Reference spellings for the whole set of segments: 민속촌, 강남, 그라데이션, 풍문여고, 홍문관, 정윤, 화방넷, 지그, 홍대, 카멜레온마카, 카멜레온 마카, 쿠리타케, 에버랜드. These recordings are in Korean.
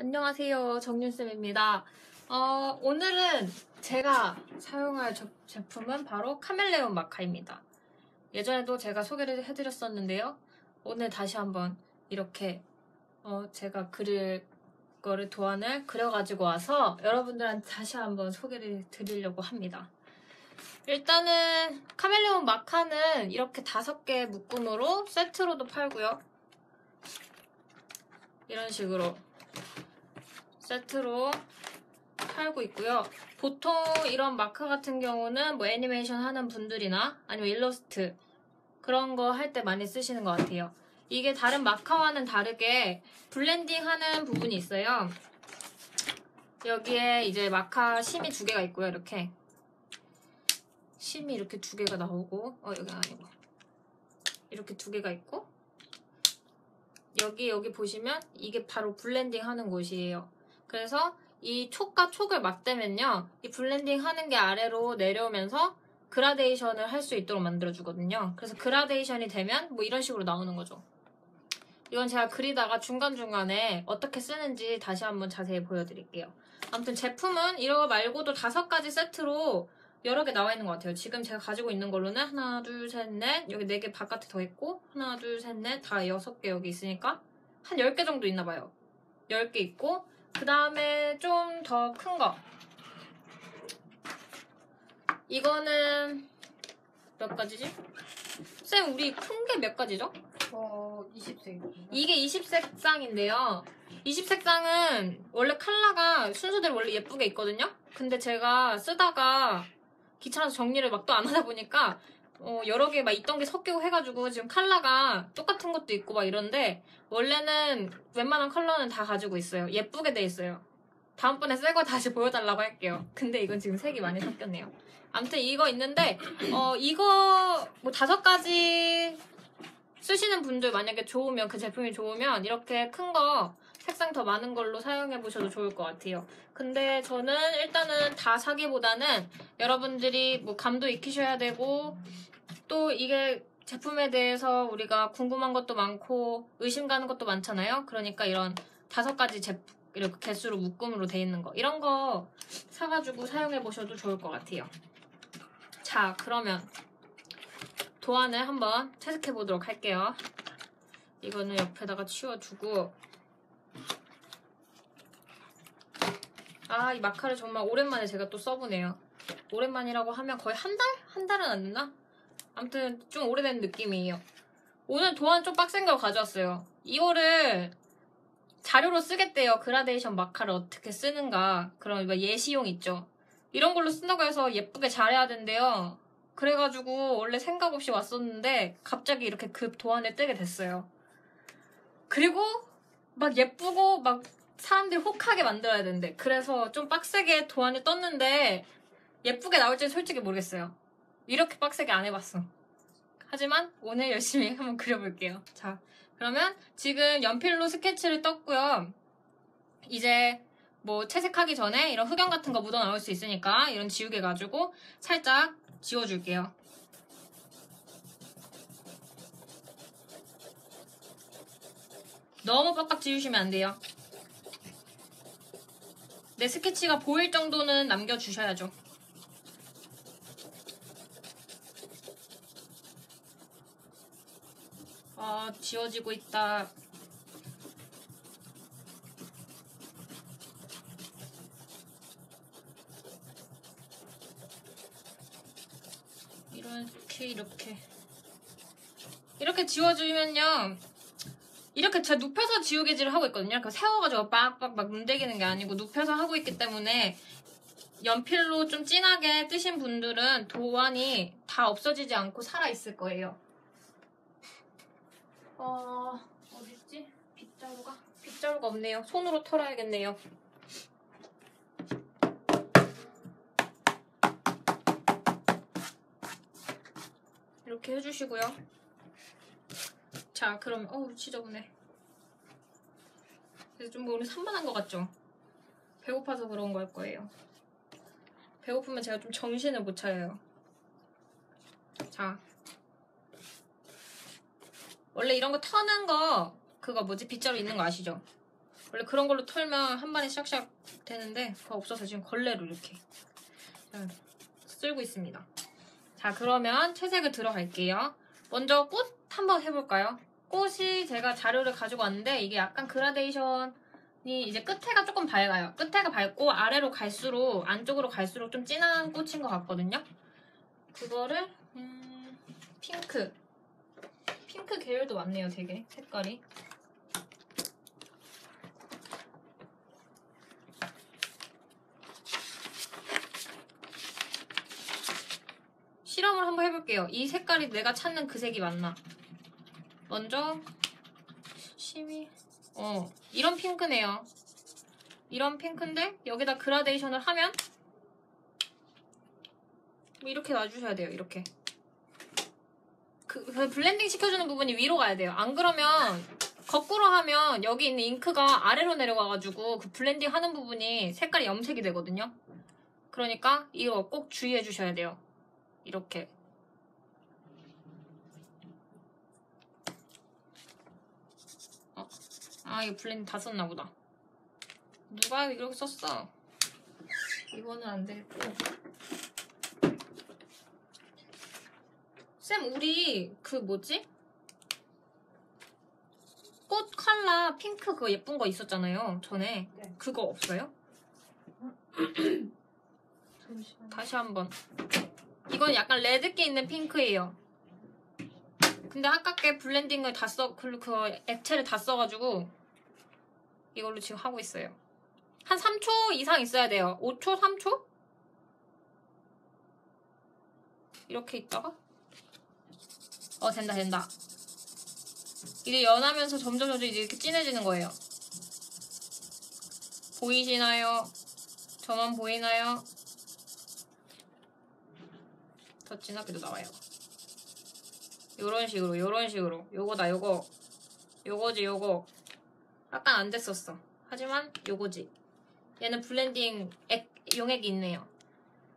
안녕하세요. 정윤쌤입니다. 오늘은 제가 사용할 제품은 바로 카멜레온 마카입니다. 예전에도 제가 소개를 해드렸었는데요. 오늘 다시 한번 이렇게 제가 그릴 거를 도안을 그려가지고 와서 여러분들한테 다시 한번 소개를 드리려고 합니다. 일단은 카멜레온 마카는 이렇게 5개 묶음으로 세트로도 팔고요. 이런 식으로 세트로 팔고 있고요. 보통 이런 마카 같은 경우는 뭐 애니메이션 하는 분들이나 아니면 일러스트 그런 거 할 때 많이 쓰시는 것 같아요. 이게 다른 마카와는 다르게 블렌딩 하는 부분이 있어요. 여기에 이제 마카 심이 2개가 있고요. 이렇게 심이 이렇게 2개가 나오고 여기 아니고 이렇게 2개가 있고 여기 보시면 이게 바로 블렌딩 하는 곳이에요. 그래서 이 촉과 촉을 맞대면요, 이 블렌딩 하는 게 아래로 내려오면서 그라데이션을 할 수 있도록 만들어주거든요. 그래서 그라데이션이 되면 뭐 이런 식으로 나오는 거죠. 이건 제가 그리다가 중간중간에 어떻게 쓰는지 다시 한번 자세히 보여드릴게요. 아무튼 제품은 이거 말고도 5가지 세트로 여러 개 나와 있는 것 같아요. 지금 제가 가지고 있는 걸로는 하나, 둘, 셋, 넷, 여기 4개 바깥에 더 있고 하나, 둘, 셋, 넷, 다 6개 여기 있으니까 한 10개 정도 있나 봐요. 10개 있고 그 다음에 좀 더 큰 거 이거는 몇 가지지? 쌤, 우리 큰 게 몇 가지죠? 20색. 이게 20색상인데요. 20색상은 원래 컬러가 순서대로 원래 예쁘게 있거든요. 근데 제가 쓰다가 귀찮아서 정리를 막 또 안 하다 보니까 여러 개 막 있던 게 섞이고 해가지고 지금 컬러가 똑같은 것도 있고 막 이런데 원래는 웬만한 컬러는 다 가지고 있어요. 예쁘게 돼 있어요. 다음번에 새 거 다시 보여달라고 할게요. 근데 이건 지금 색이 많이 섞였네요. 아무튼 이거 있는데 이거 뭐 5가지 쓰시는 분들 만약에 좋으면 그 제품이 좋으면 이렇게 큰 거 색상 더 많은 걸로 사용해 보셔도 좋을 것 같아요. 근데 저는 일단은 다 사기보다는 여러분들이 뭐 감도 익히셔야 되고 또 이게 제품에 대해서 우리가 궁금한 것도 많고 의심 가는 것도 많잖아요. 그러니까 이런 5가지 제품 이렇게 개수로 묶음으로 돼 있는 거 이런 거 사가지고 사용해 보셔도 좋을 것 같아요. 자, 그러면 도안을 한번 채색해 보도록 할게요. 이거는 옆에다가 치워주고 이 마카를 정말 오랜만에 제가 또 써보네요. 오랜만이라고 하면 거의 한 달? 한 달은 안 됐나? 아무튼 좀 오래된 느낌이에요. 오늘 도안 좀 빡센 걸 가져왔어요. 이거를 자료로 쓰겠대요. 그라데이션 마카를 어떻게 쓰는가 그런 예시용 있죠. 이런 걸로 쓴다고 해서 예쁘게 잘해야 된대요. 그래가지고 원래 생각 없이 왔었는데 갑자기 이렇게 급 도안에 뜨게 됐어요. 그리고 막 예쁘고 막 사람들이 혹하게 만들어야 된대. 그래서 좀 빡세게 도안에 떴는데 예쁘게 나올지 솔직히 모르겠어요. 이렇게 빡세게 안 해봤어. 하지만 오늘 열심히 한번 그려볼게요. 자, 그러면 지금 연필로 스케치를 떴고요. 이제 뭐 채색하기 전에 이런 흑연 같은 거 묻어나올 수 있으니까 이런 지우개 가지고 살짝 지워줄게요. 너무 빡빡 지우시면 안 돼요. 내 스케치가 보일 정도는 남겨주셔야죠. 지워지고 있다. 이렇게 지워주면요, 이렇게 제가 눕혀서 지우개질을 하고 있거든요. 이렇게 세워가지고 빡빡 문대기는 게 아니고 눕혀서 하고 있기 때문에 연필로 좀 진하게 뜨신 분들은 도안이 다 없어지지 않고 살아있을 거예요. 어딨지? 빗자루가 없네요. 손으로 털어야겠네요. 이렇게 해주시고요. 자, 그럼 어우 지저분해. 그래서 좀 오늘 산만한 것 같죠? 배고파서 그런 걸 거예요. 배고프면 제가 좀 정신을 못 차려요. 자, 원래 이런 거 터는 거 그거 뭐지? 빗자루 있는 거 아시죠? 원래 그런 걸로 털면 한 마리 샥샥 되는데 그거 없어서 지금 걸레로 이렇게 쓸고 있습니다. 자, 그러면 채색을 들어갈게요. 먼저 꽃 한번 해볼까요? 꽃이 제가 자료를 가지고 왔는데 이게 약간 그라데이션이 이제 끝에가 조금 밝아요. 끝에가 밝고 아래로 갈수록, 안쪽으로 갈수록 좀 진한 꽃인 것 같거든요. 그거를 핑크 계열도 많네요. 되게 색깔이. 실험을 한번 해볼게요. 이 색깔이 내가 찾는 그 색이 맞나? 먼저 이런 핑크네요. 이런 핑크인데 여기다 그라데이션을 하면 이렇게 놔주셔야 돼요. 이렇게 그 블렌딩 시켜주는 부분이 위로 가야 돼요. 안 그러면 거꾸로 하면 여기 있는 잉크가 아래로 내려가가지고 그 블렌딩 하는 부분이 색깔이 염색이 되거든요. 그러니까 이거 꼭 주의해 주셔야 돼요. 이렇게 이거 블렌딩 다 썼나 보다. 누가 이렇게 썼어? 이거는 안 되겠고. 쌤, 우리 그 뭐지? 꽃 컬러 핑크 그거 예쁜 거 있었잖아요, 전에. 네. 그거 없어요? 잠시만요. 다시 한번. 이건 약간 레드기 있는 핑크예요. 근데 아깝게 블렌딩을 다 액체를 다 써가지고 이걸로 지금 하고 있어요. 한 3초 이상 있어야 돼요. 5초? 3초? 이렇게 있다가 된다. 이게 연하면서 점점 이제 이렇게 진해지는 거예요. 보이시나요? 저만 보이나요? 더 진하게도 나와요. 요런 식으로, 요런 식으로. 요거다, 요거. 요거지, 요거. 약간 안 됐었어. 하지만 요거지. 얘는 블렌딩 용액이 있네요.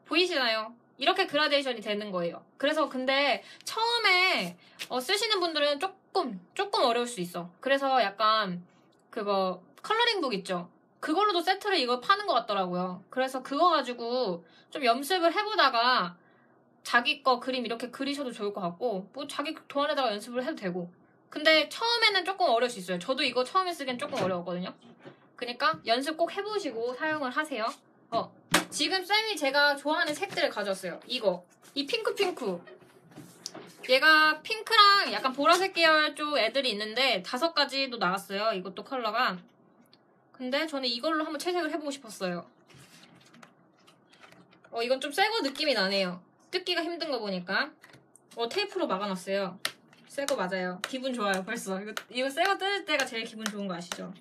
보이시나요? 이렇게 그라데이션이 되는 거예요. 그래서 근데 처음에 쓰시는 분들은 조금 어려울 수 있어. 그래서 약간 컬러링북 있죠? 그걸로도 세트를 이걸 파는 것 같더라고요. 그래서 그거 가지고 좀 연습을 해보다가 자기 거 그림 이렇게 그리셔도 좋을 것 같고, 뭐 자기 도안에다가 연습을 해도 되고. 근데 처음에는 조금 어려울 수 있어요. 저도 이거 처음에 쓰기엔 조금 어려웠거든요. 그러니까 연습 꼭 해보시고 사용을 하세요. 지금 쌤이 제가 좋아하는 색들을 가져왔어요. 이거. 이 핑크. 얘가 핑크랑 약간 보라색 계열 쪽 애들이 있는데 5가지도 나왔어요. 이것도 컬러가. 근데 저는 이걸로 한번 채색을 해보고 싶었어요. 이건 좀 새 거 느낌이 나네요. 뜯기가 힘든 거 보니까. 테이프로 막아놨어요. 새 거 맞아요. 기분 좋아요, 벌써. 이거 새 거 뜯을 때가 제일 기분 좋은 거 아시죠?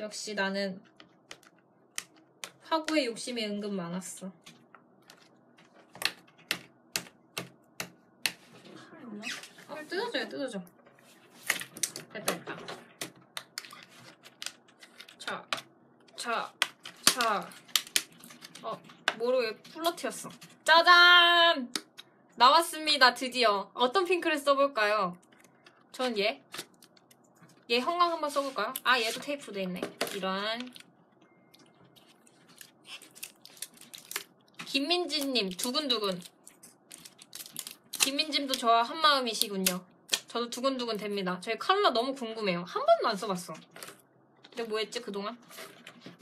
역시 나는 화구에 욕심이 은근 많았어. 뜯어져. 됐다. 자. 모르게 플러트였어. 짜잔! 나왔습니다, 드디어. 어떤 핑크를 써볼까요? 전 얘. 얘 형광 한번 써볼까요? 얘도 테이프로 돼 있네. 이런. 김민지님, 두근두근. 김민지님도 저와 한마음이시군요. 저도 두근두근 됩니다. 저희 컬러 너무 궁금해요. 한 번도 안 써봤어. 근데 뭐 했지, 그동안?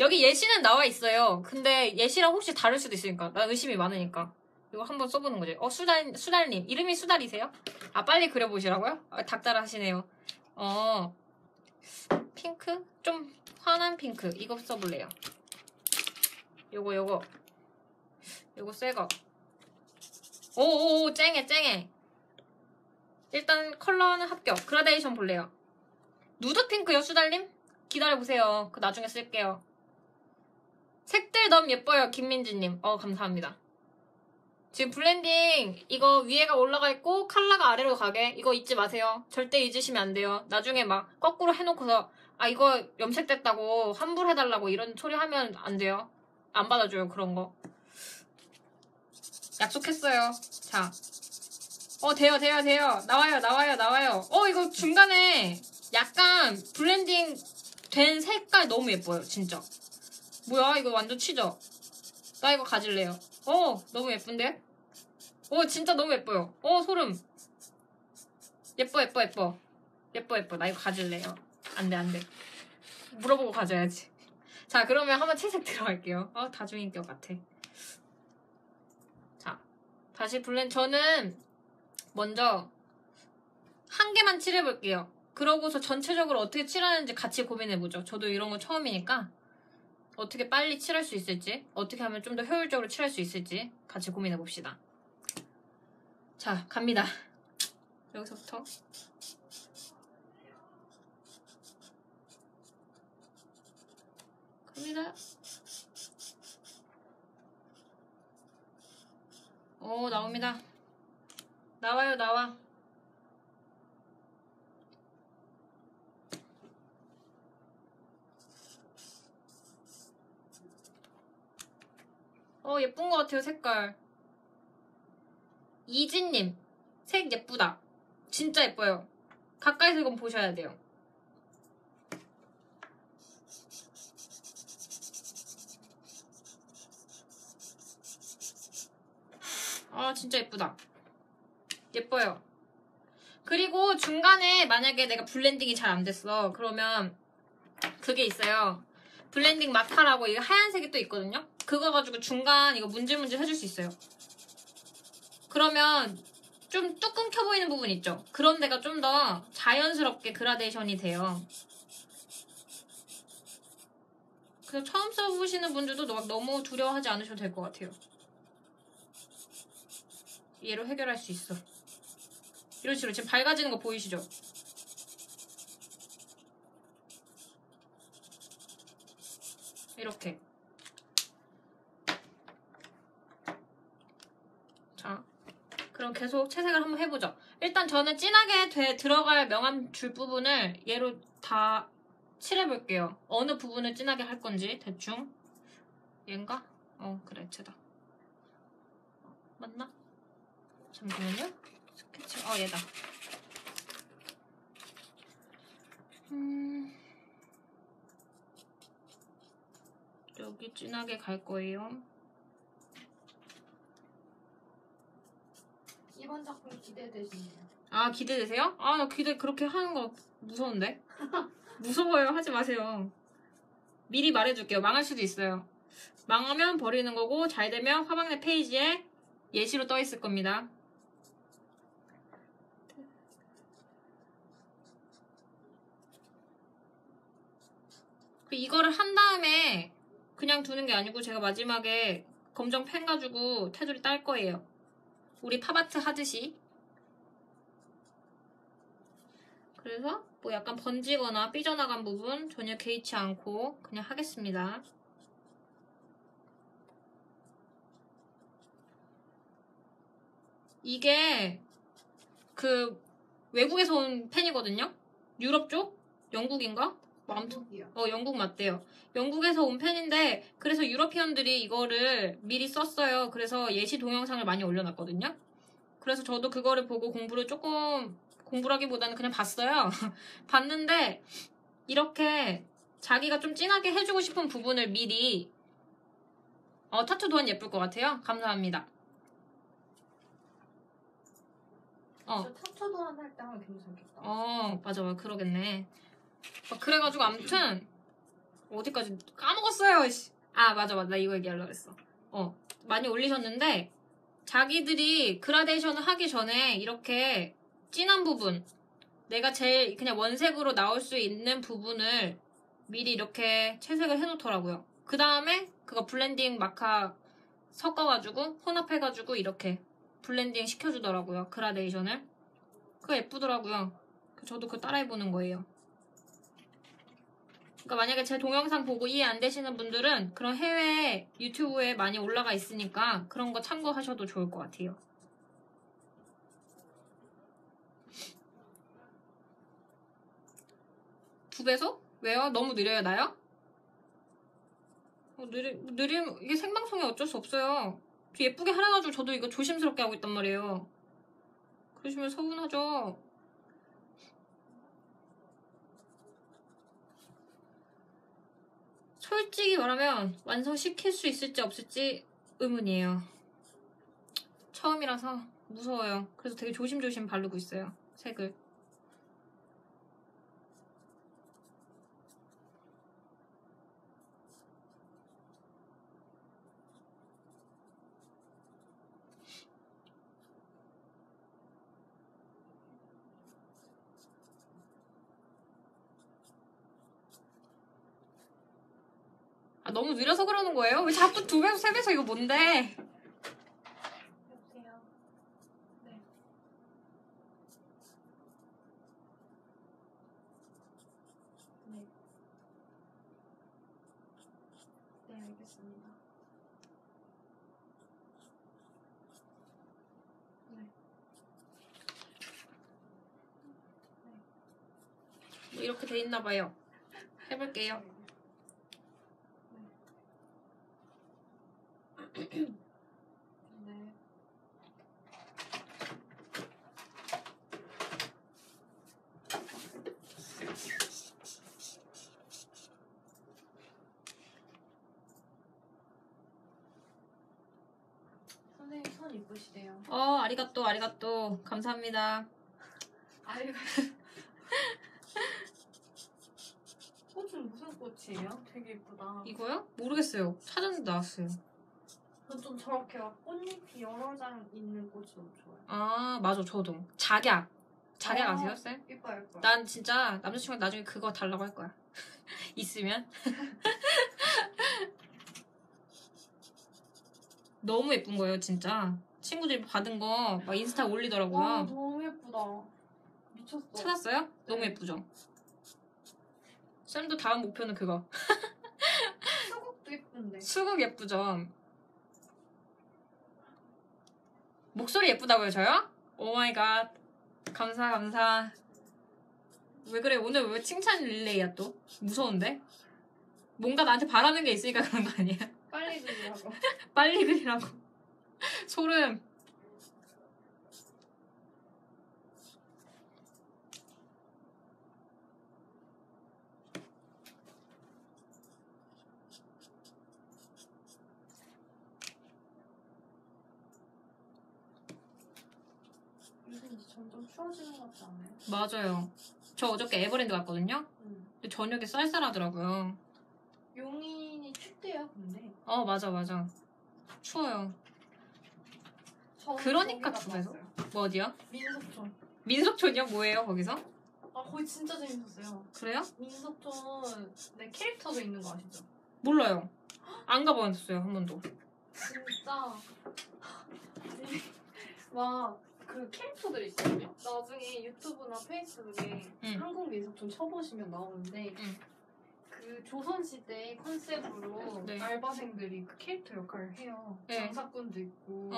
여기 예시는 나와 있어요. 근데 예시랑 혹시 다를 수도 있으니까. 난 의심이 많으니까. 이거 한번 써보는 거지. 수달님. 이름이 수달이세요? 빨리 그려보시라고요? 닥달 하시네요. 핑크? 좀 환한 핑크. 이거 써볼래요. 요거. 요거 새거. 오오오, 쨍해. 일단 컬러는 합격. 그라데이션 볼래요. 누드 핑크요, 수달님? 기다려보세요. 그 나중에 쓸게요. 색들 너무 예뻐요, 김민지님. 감사합니다. 지금 블렌딩 이거 위에가 올라가 있고 컬러가 아래로 가게. 이거 잊지 마세요. 절대 잊으시면 안 돼요. 나중에 막 거꾸로 해놓고서 이거 염색됐다고 환불해달라고 이런 소리 하면 안 돼요. 안 받아줘요, 그런 거. 약속했어요. 자, 돼요. 나와요. 이거 중간에 약간 블렌딩 된 색깔 너무 예뻐요, 진짜. 뭐야, 이거 완전 취죠? 나 이거 가질래요. 너무 예쁜데? 진짜 너무 예뻐요. 소름. 예뻐. 나 이거 가질래요. 안 돼. 물어보고 가져야지. 자, 그러면 한번 채색 들어갈게요. 다중인격 같아. 자, 다시 저는 먼저 한 개만 칠해볼게요. 그러고서 전체적으로 어떻게 칠하는지 같이 고민해보죠. 저도 이런 거 처음이니까 어떻게 빨리 칠할 수 있을지, 어떻게 하면 좀 더 효율적으로 칠할 수 있을지 같이 고민해봅시다. 자, 갑니다. 여기서부터. 갑니다. 나옵니다. 나와. 예쁜 것 같아요, 색깔. 이진님, 색 예쁘다. 진짜 예뻐요. 가까이서 이건 보셔야 돼요. 진짜 예쁘다. 예뻐요. 그리고 중간에 만약에 내가 블렌딩이 잘 안 됐어. 그러면 그게 있어요. 블렌딩 마카라고 이 하얀색이 또 있거든요. 그거 가지고 중간 이거 문질문질 해줄 수 있어요. 그러면 좀 뚝 끊겨 보이는 부분 있죠? 그런 데가 좀 더 자연스럽게 그라데이션이 돼요. 그래서 처음 써보시는 분들도 너무 두려워하지 않으셔도 될 것 같아요. 얘로 해결할 수 있어. 이런 식으로 지금 밝아지는 거 보이시죠? 이렇게. 자, 그럼 계속 채색을 한번 해보죠. 일단 저는 진하게 들어갈 명암 줄 부분을 얘로 다 칠해볼게요. 어느 부분을 진하게 할 건지 대충. 얘인가? 그래, 쟤다. 맞나? 잠시만요. 스케치. 얘다. 여기 진하게 갈 거예요. 이번 작품 기대되시네요. 기대되세요? 나 기대 그렇게 하는 거 무서운데? 무서워요. 하지 마세요. 미리 말해줄게요. 망할 수도 있어요. 망하면 버리는 거고, 잘 되면 화방넷 페이지에 예시로 떠 있을 겁니다. 이거를 한 다음에 그냥 두는 게 아니고 제가 마지막에 검정 펜 가지고 테두리 딸 거예요. 우리 팝아트 하듯이. 그래서 약간 번지거나 삐져나간 부분 전혀 개의치 않고 그냥 하겠습니다. 이게 그 외국에서 온 펜이거든요? 유럽 쪽? 영국인가? 아무튼 영국 맞대요. 영국에서 온 펜인데, 그래서 유러피언들이 이거를 미리 썼어요. 그래서 예시 동영상을 많이 올려놨거든요. 그래서 저도 그거를 보고 공부라기보다는 그냥 봤어요. 봤는데 이렇게 자기가 좀 진하게 해주고 싶은 부분을 미리. 타투 도안 예쁠 것 같아요. 감사합니다. 저 타투 도안 할 때 하면 괜찮겠다. 맞아, 그러겠네. 그래가지고 아무튼 어디까지 까먹었어요. 맞아, 나 이거 얘기하려고 했어. 많이 올리셨는데 자기들이 그라데이션을 하기 전에 이렇게 진한 부분, 내가 제일 그냥 원색으로 나올 수 있는 부분을 미리 이렇게 채색을 해놓더라고요. 그 다음에 그거 블렌딩 마카 섞어가지고 혼합해가지고 이렇게 블렌딩 시켜주더라고요, 그라데이션을. 그거 예쁘더라고요. 저도 그거 따라해보는 거예요. 그러니까 만약에 제 동영상 보고 이해 안 되시는 분들은 그런 해외 유튜브에 많이 올라가 있으니까 그런 거 참고하셔도 좋을 것 같아요. 두 배속? 왜요? 너무 느려요, 나요? 느림, 이게 생방송에 어쩔 수 없어요. 예쁘게 하려가지고 저도 이거 조심스럽게 하고 있단 말이에요. 그러시면 서운하죠. 솔직히 말하면 완성시킬 수 있을지 없을지 의문이에요. 처음이라서 무서워요. 그래서 되게 조심조심 바르고 있어요, 색을. 너무 느려서 그러는 거예요? 왜 자꾸 2배속, 3배속 이거 뭔데? 여보세요? 네. 네. 네, 알겠습니다. 네. 네. 뭐 이렇게 돼 있나 봐요. 해볼게요. 네. 네. 선생님 손 이쁘시대요. 아리가또, 아리가또. 감사합니다. 아리가또. 꽃은 무슨 꽃이에요? 되게 이쁘다. 이거요? 모르겠어요. 찾아서 나왔어요. 전 좀 저렇게 막 꽃잎이 여러 장 있는 꽃이 너무 좋아요. 아, 맞아, 저도. 작약. 작약 아세요, 쌤? 이뻐요, 이뻐요. 난 진짜 남자친구한테 나중에 그거 달라고 할 거야. 있으면. 너무 예쁜 거예요, 진짜. 친구들이 받은 거 막 인스타 올리더라고요. 와, 너무 예쁘다. 미쳤어. 찾았어요? 네. 너무 예쁘죠? 쌤도 다음 목표는 그거. 수국도 예쁜데. 수국 예쁘죠? 목소리 예쁘다고요, 저요? 오마이갓. 감사, 감사. 왜 그래, 오늘 왜 칭찬 릴레이야, 또? 무서운데? 뭔가 나한테 바라는 게 있으니까 그런 거 아니야? 빨리 그리라고. 빨리 그리라고. 소름. 점점 추워지는 것 같지 않아요? 맞아요. 저 어저께 에버랜드 갔거든요? 근데 저녁에 쌀쌀하더라고요. 용인이 춥대요, 근데. 맞아, 맞아. 추워요. 그러니까 추워서. 뭐 어디요? 민속촌. 민속촌이요? 뭐예요, 거기서? 거기 진짜 재밌었어요. 그래요? 민속촌, 내 캐릭터도 있는 거 아시죠? 몰라요. 안 가봤어요, 한 번도. 진짜. 와. 그 캐릭터들이 있어요. 나중에 유튜브나 페이스북에 한국 민속촌 쳐보시면 나오는데 그 조선시대 컨셉으로 네. 알바생들이 그 캐릭터 역할을 해요. 네. 장사꾼도 있고.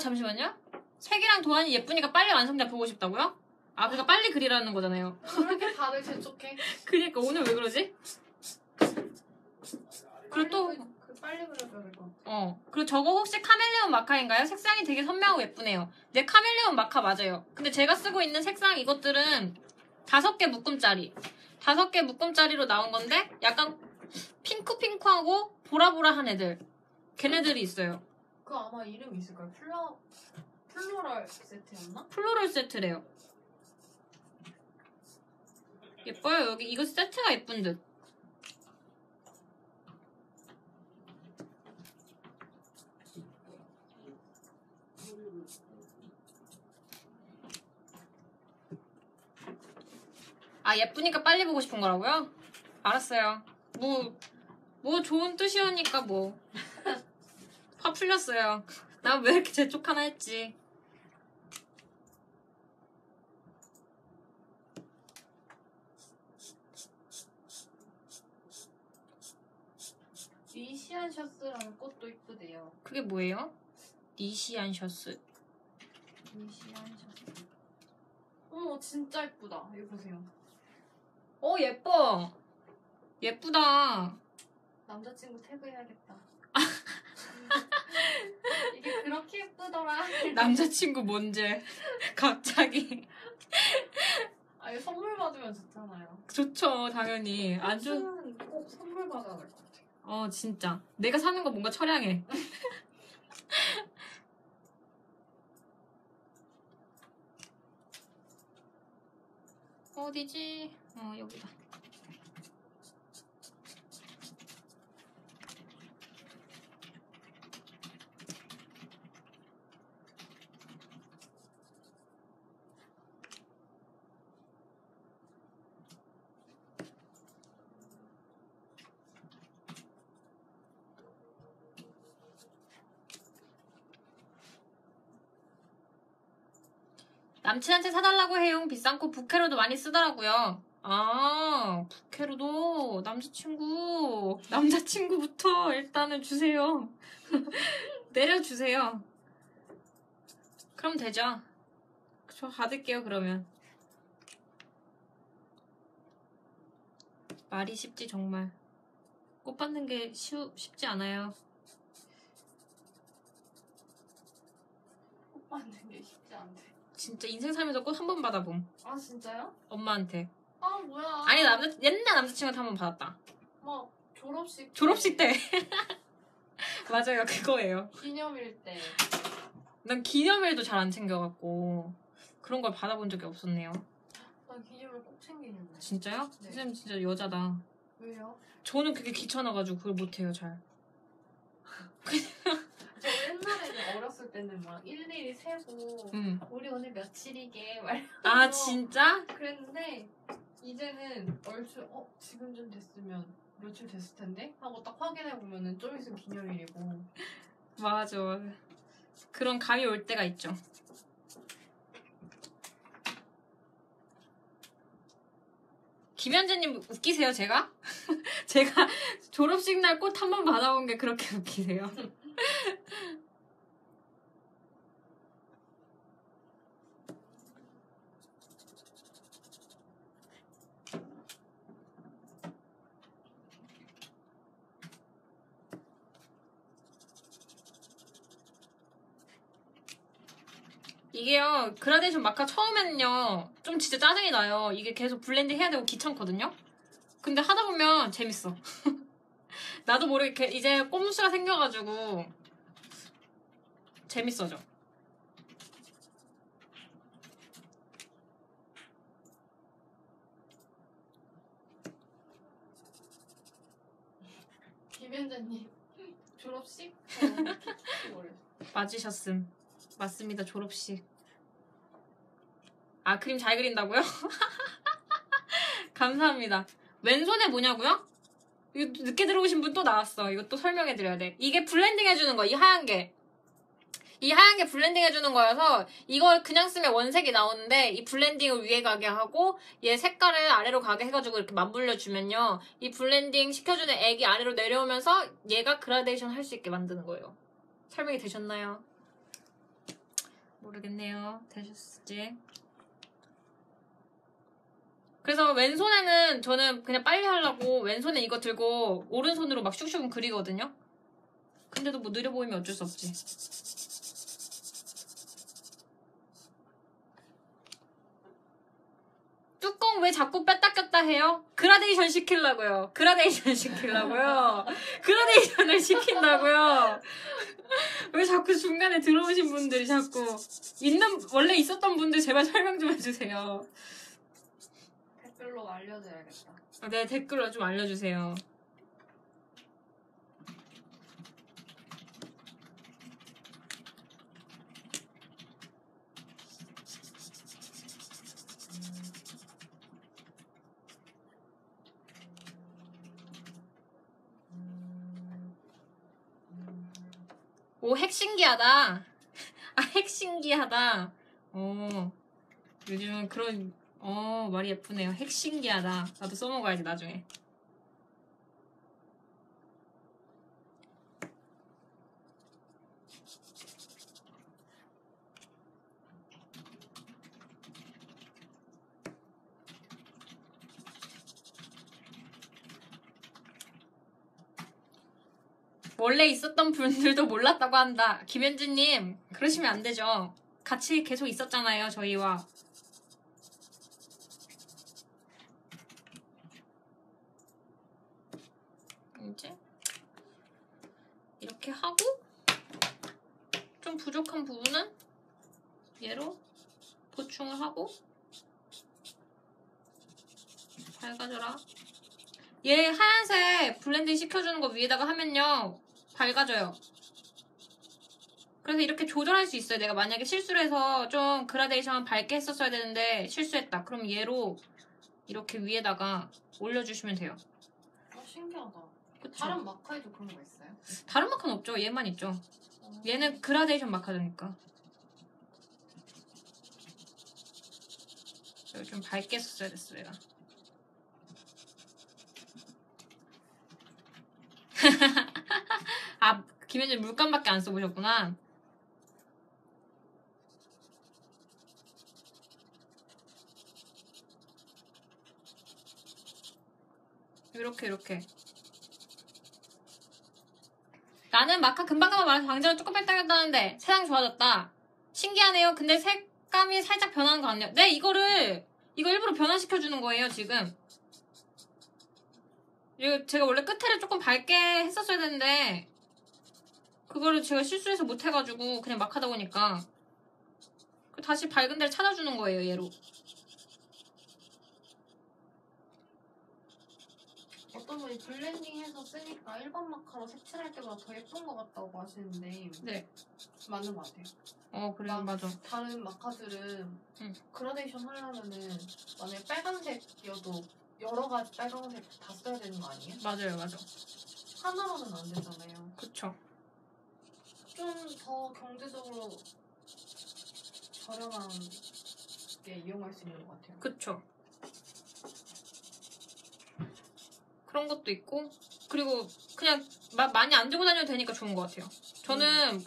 잠시만요. 색이랑 도안이 예쁘니까 빨리 완성작 보고 싶다고요? 그러니까 빨리 그리라는 거잖아요. 그렇게 다들 재촉해. 그러니까 오늘 왜 그러지? 그리고 또 빨리 그려줘야 될 것 같아요. 그리고 저거 혹시 카멜레온 마카인가요? 색상이 되게 선명하고 예쁘네요. 네, 카멜레온 마카 맞아요. 근데 제가 쓰고 있는 색상 이것들은 5개 묶음짜리. 5개 묶음짜리로 나온 건데 약간 핑크핑크하고 보라보라한 애들. 걔네들이 있어요. 그 아마 이름이 있을까요? 플로럴 세트였나? 플로럴 세트래요. 예뻐요. 여기 이거 세트가 예쁜 듯. 예쁘니까 빨리 보고 싶은 거라고요? 알았어요. 뭐 좋은 뜻이오니까 뭐. 화 풀렸어요. 난 왜 이렇게 재촉 하나 했지. 니시안 셔츠라는 꽃도 이쁘대요. 그게 뭐예요? 니시안 셔츠. 니시안 셔츠. 진짜 예쁘다. 여기 보세요. 예뻐. 예쁘다. 남자친구 태그해야겠다. 이게 그렇게 예쁘더라. 남자친구 뭔지. 갑자기. 이거 선물 받으면 좋잖아요. 좋죠, 당연히. 아주. 꼭 선물 철양 과자 될 것 같아. 어 진짜 내가 사는 거 뭔가 철양해. 어디지? 어 여기다. 남친한테 사달라고 해용 비싼 거 부캐로도 많이 쓰더라고요. 아 부캐로도 남자친구부터 일단은 주세요. 내려주세요. 그럼 되죠. 저 받을게요 그러면. 말이 쉽지 정말. 꽃 받는 게 쉽지 않아요. 꽃 받는 게 쉽지 않대. 진짜 인생 살면서 꽃 한 번 받아봄. 아 진짜요? 엄마한테. 아 뭐야. 아니 옛날 남자친구한테 한 번 받았다. 막 졸업식 때. 맞아요 그거예요. 기념일 때. 난 기념일도 잘 안 챙겨갖고 그런 걸 받아본 적이 없었네요. 난 기념일 꼭 챙기는데. 진짜요? 네. 선생님 진짜 여자다. 왜요? 저는 그게 귀찮아가지고 그걸 못해요 잘. 저 옛날에는 어렸을 때는 막 일일이 세고 우리 오늘 며칠이게 말해서 아 진짜? 그랬는데 이제는 얼추 지금 좀 됐으면 며칠 됐을 텐데 하고 딱 확인해 보면은 좀 있으면 기념일이고. 맞아 그런 감이 올 때가 있죠. 김현재님 웃기세요 제가? 제가 졸업식 날 꽃 한 번 받아본 게 그렇게 웃기세요? 이게요 그라데이션 마카 처음에는요 좀 진짜 짜증이 나요. 이게 계속 블렌딩 해야 되고 귀찮거든요. 근데 하다보면 재밌어. 나도 모르게 이제 꼼수가 생겨가지고 재밌어져. 김현자님 졸업식? 맞으셨음. 맞습니다 졸업식. 아 그림 잘 그린다고요? 감사합니다. 왼손에 뭐냐고요? 이거 늦게 들어오신 분 또 나왔어. 이거 또 설명해드려야 돼. 이게 블렌딩 해주는 거. 이 하얀 게. 이 하얀 게 블렌딩 해주는 거여서 이걸 그냥 쓰면 원색이 나오는데 이 블렌딩을 위에 가게 하고 얘 색깔을 아래로 가게 해가지고 이렇게 맞물려주면요. 이 블렌딩 시켜주는 액이 아래로 내려오면서 얘가 그라데이션 할 수 있게 만드는 거예요. 설명이 되셨나요? 모르겠네요. 되셨을지. 그래서 왼손에는 저는 그냥 빨리 하려고 왼손에 이거 들고 오른손으로 막 슉슉 그리거든요. 근데도 뭐 느려 보이면 어쩔 수 없지. 뚜껑 왜 자꾸 뺐다 꼈다 해요? 그라데이션 시키려고요. 그라데이션 시키려고요. 그라데이션을 시킨다고요. 왜 자꾸 중간에 들어오신 분들이 자꾸 원래 있었던 분들 제발 설명 좀 해주세요. 댓글로 알려줘야겠다. 네 댓글로 좀 알려주세요. 오 핵신기하다. 아 핵신기하다. 오 요즘은 그런 말이 예쁘네요. 핵신기하다. 나도 써먹어야지 나중에. 원래 있었던 분들도 몰랐다고 한다. 김현진님 그러시면 안 되죠. 같이 계속 있었잖아요 저희와. 이제 이렇게 하고 좀 부족한 부분은 얘로 보충을 하고 밝아져라. 얘 하얀색 블렌딩 시켜주는 거 위에다가 하면요 밝아져요. 그래서 이렇게 조절할 수 있어요. 내가 만약에 실수를 해서 좀 그라데이션을 밝게 했었어야 되는데 실수했다. 그럼 얘로 이렇게 위에다가 올려주시면 돼요. 아, 신기하다. 그쵸? 다른 마카에도 그런 거 있어요? 다른 마카는 없죠. 얘만 있죠. 얘는 그라데이션 마카니까. 여기 좀 밝게 했었어야 됐어 내가. 아, 김현진 물감밖에 안 써보셨구나. 이렇게 이렇게. 나는 마카 금방금방 말아서 방제로 조금 뺐다겠다는데 세상 좋아졌다. 신기하네요. 근데 색감이 살짝 변하는 거 같네요. 네, 이거 일부러 변화시켜주는 거예요 지금. 이거 제가 원래 끝에를 조금 밝게 했었어야 되는데 그거를 제가 실수해서 못해가지고 그냥 막 하다 보니까 다시 밝은 데를 찾아주는 거예요 얘로. 어떤 분이 블렌딩해서 쓰니까 일반 마카로 색칠할 때보다 더 예쁜 것 같다고 하시는데 네 맞는 것 같아요. 어 그래 맞아. 다른 마카들은 그라데이션 하려면은 만약에 빨간색이어도 여러 가지 빨간색 다 써야 되는 거 아니에요? 맞아요, 맞아. 하나로는 안 되잖아요. 그쵸. 좀 더 경제적으로 저렴하게 이용할 수 있는 것 같아요. 그쵸. 그런 것도 있고, 그리고 그냥 많이 안 들고 다녀도 되니까 좋은 것 같아요. 저는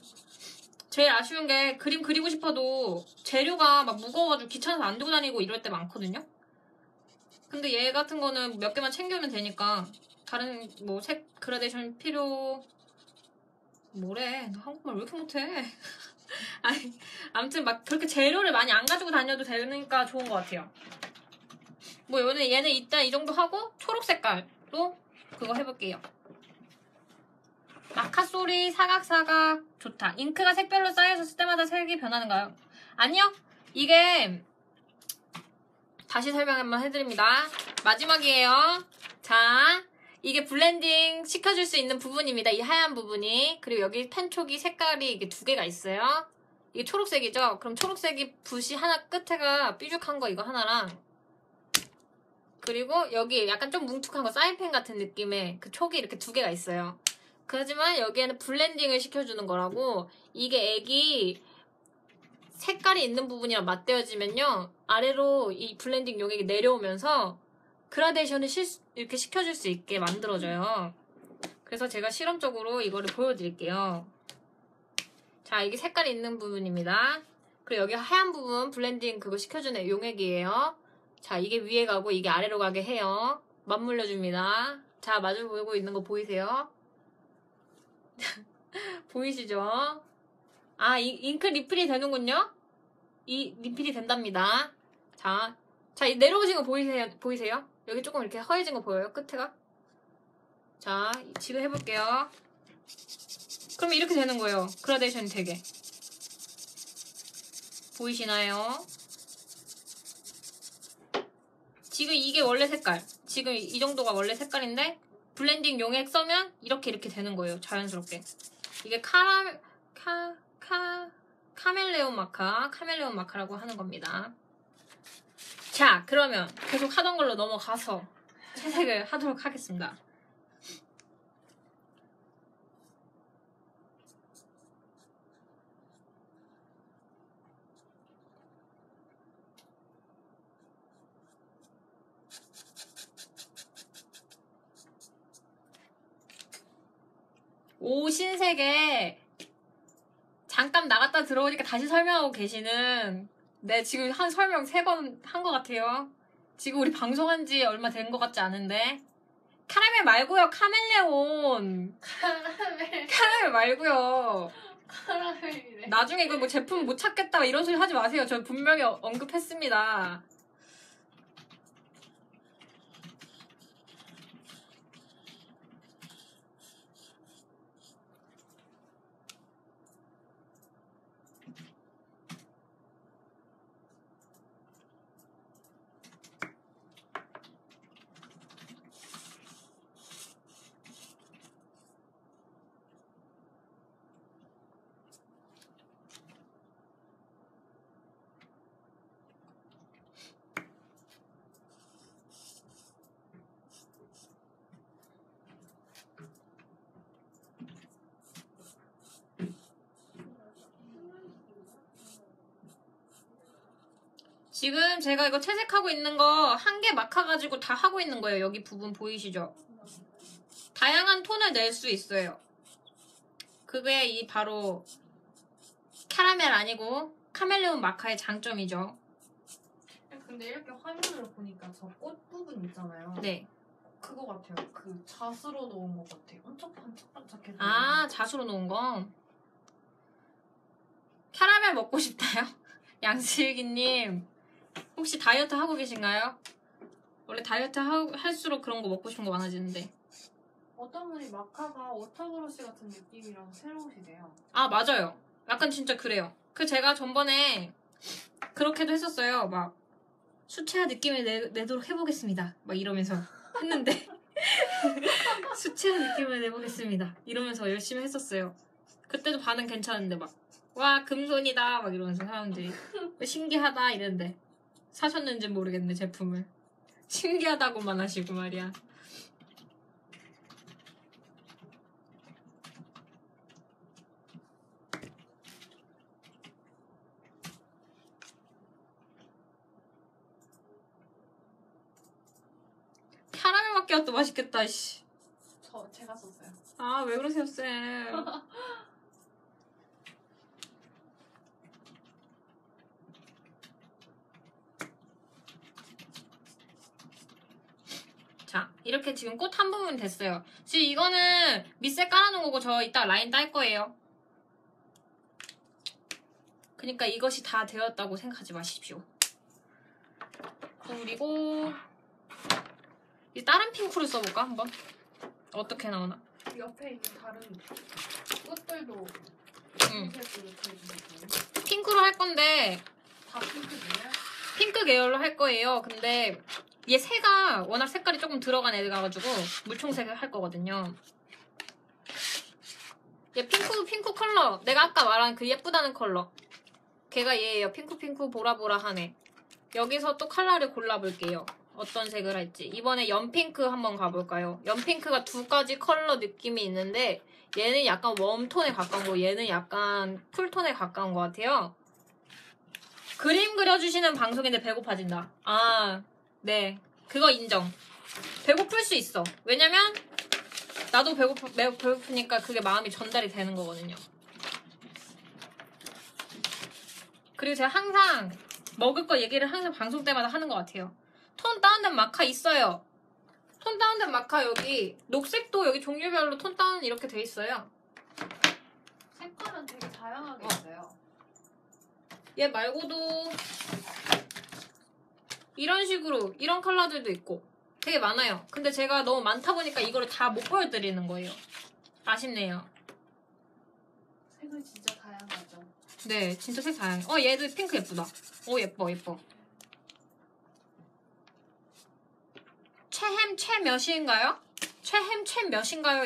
제일 아쉬운 게 그림 그리고 싶어도 재료가 막 무거워가지고 귀찮아서 안 들고 다니고 이럴 때 많거든요. 근데 얘 같은 거는 몇 개만 챙겨오면 되니까 다른 뭐 색 그라데이션 필요 뭐래 너 한국말 왜 이렇게 못해. 아니 아무튼 막 그렇게 재료를 많이 안 가지고 다녀도 되니까 좋은 것 같아요. 뭐 얘는 일단 이 정도 하고 초록 색깔로 그거 해볼게요. 마카 소리 사각사각 좋다. 잉크가 색별로 쌓여서 쓸 때마다 색이 변하는가요? 아니요. 이게 다시 설명 한번 해드립니다. 마지막이에요. 자, 이게 블렌딩 시켜줄 수 있는 부분입니다. 이 하얀 부분이. 그리고 여기 펜촉이 색깔이 이게 두 개가 있어요. 이게 초록색이죠? 그럼 초록색이 붓이 하나 끝에가 삐죽한 거 이거 하나랑 그리고 여기 약간 좀 뭉툭한 거 사인펜 같은 느낌의 그 촉이 이렇게 두 개가 있어요. 그렇지만 여기에는 블렌딩을 시켜주는 거라고 이게 액이 색깔이 있는 부분이랑 맞대어지면요 아래로 이 블렌딩 용액이 내려오면서 그라데이션을 이렇게 시켜줄 수 있게 만들어져요. 그래서 제가 실험적으로 이거를 보여드릴게요. 자, 이게 색깔이 있는 부분입니다. 그리고 여기 하얀 부분 블렌딩 그거 시켜주는 용액이에요. 자, 이게 위에 가고 이게 아래로 가게 해요. 맞물려줍니다. 자, 마주 보고 있는 거 보이세요? 보이시죠? 아, 잉크 리필이 되는군요? 이 리필이 된답니다. 자, 이 내려오신 거 보이세요? 여기 조금 이렇게 허해진 거 보여요? 끝에가? 자, 지그 해볼게요. 그럼 이렇게 되는 거예요. 그라데이션이 되게. 보이시나요? 지금 이게 원래 색깔. 지금 이 정도가 원래 색깔인데, 블렌딩 용액 써면 이렇게 되는 거예요. 자연스럽게. 이게 카멜레온마카라고 하는 겁니다. 자, 그러면 계속 하던 걸로 넘어가서 채색을 하도록 하겠습니다. 오, 신세계. 잠깐 나갔다 들어오니까 다시 설명하고 계시는. 네, 지금 한 설명 3번 한 것 같아요. 지금 우리 방송한 지 얼마 된 것 같지 않은데. 카라멜 말고요, 카멜레온. 카라멜 말고요. 카라멜이래. 나중에 이거 뭐 제품 못 찾겠다 이런 소리 하지 마세요. 저 분명히 언급했습니다. 지금 제가 이거 채색하고 있는 거 한 개 막아가지고 다 하고 있는 거예요. 여기 부분 보이시죠? 다양한 톤을 낼 수 있어요. 그게 이 바로 캐러멜 아니고 카멜레온 마카의 장점이죠. 근데 이렇게 화면으로 보니까 저 꽃 부분 있잖아요. 네. 그거 같아요. 그 자수로 놓은 것 같아요. 엄청 반짝반짝해서. 아, 자수로 놓은 거? 캐러멜 먹고 싶나요? 양슬기님, 혹시 다이어트 하고 계신가요? 원래 다이어트 할수록 그런 거 먹고 싶은 거 많아지는데. 어떤 분이 마카가 워터브러쉬 같은 느낌이랑 새로우시대요. 아, 맞아요. 약간 진짜 그래요. 그 제가 전번에 그렇게도 했었어요. 막 수채화 느낌을 내도록 해보겠습니다. 막 이러면서 했는데 수채화 느낌을 내보겠습니다. 이러면서 열심히 했었어요. 그때도 반응 괜찮은데 막 와 금손이다 막 이러면서 사람들이 신기하다 이랬는데 사셨는지 모르겠네 제품을. 신기하다고만 하시고 말이야. 카라멜 마키아또 맛있겠다 씨. 제가 썼어요. 아 왜 그러세요 쌤. 자, 이렇게 지금 꽃 한 부분 됐어요. 지금 이거는 밑에 깔아놓은 거고 저 이따 라인 딸 거예요. 그러니까 이것이 다 되었다고 생각하지 마십시오. 그리고 이제 다른 핑크를 써볼까 한번? 어떻게 나오나? 옆에 있는 다른 꽃들도 핑크로 할 건데 다 핑크예요? 핑크 계열로 할 거예요. 근데 얘 새가 워낙 색깔이 조금 들어간 애가가지고 물총색을 할 거거든요. 얘 핑크 컬러. 내가 아까 말한 그 예쁘다는 컬러. 걔가 얘예요. 핑크 보라보라한 애. 여기서 또 컬러를 골라볼게요. 어떤 색을 할지. 이번에 연핑크 한번 가볼까요? 연핑크가 두 가지 컬러 느낌이 있는데 얘는 약간 웜톤에 가까운 거, 얘는 약간 쿨톤에 가까운 것 같아요. 그림 그려주시는 방송인데 배고파진다. 아... 네, 그거 인정. 배고플 수 있어. 왜냐면 나도 배고프니까 그게 마음이 전달이 되는 거거든요. 그리고 제가 항상 먹을 거 얘기를 항상 방송 때마다 하는 것 같아요. 톤 다운된 마카 있어요. 톤 다운된 마카 여기 녹색도 여기 종류별로 톤 다운 이렇게 돼 있어요. 색깔은 되게 다양하게 있어요. 얘 말고도 이런 식으로 이런 컬러들도 있고 되게 많아요. 근데 제가 너무 많다 보니까 이거를 다 못 보여드리는 거예요. 아쉽네요. 색은 진짜 다양하죠. 네, 진짜 색 다양해. 얘도 핑크 예쁘다. 예뻐. 최햄 최몇인가요?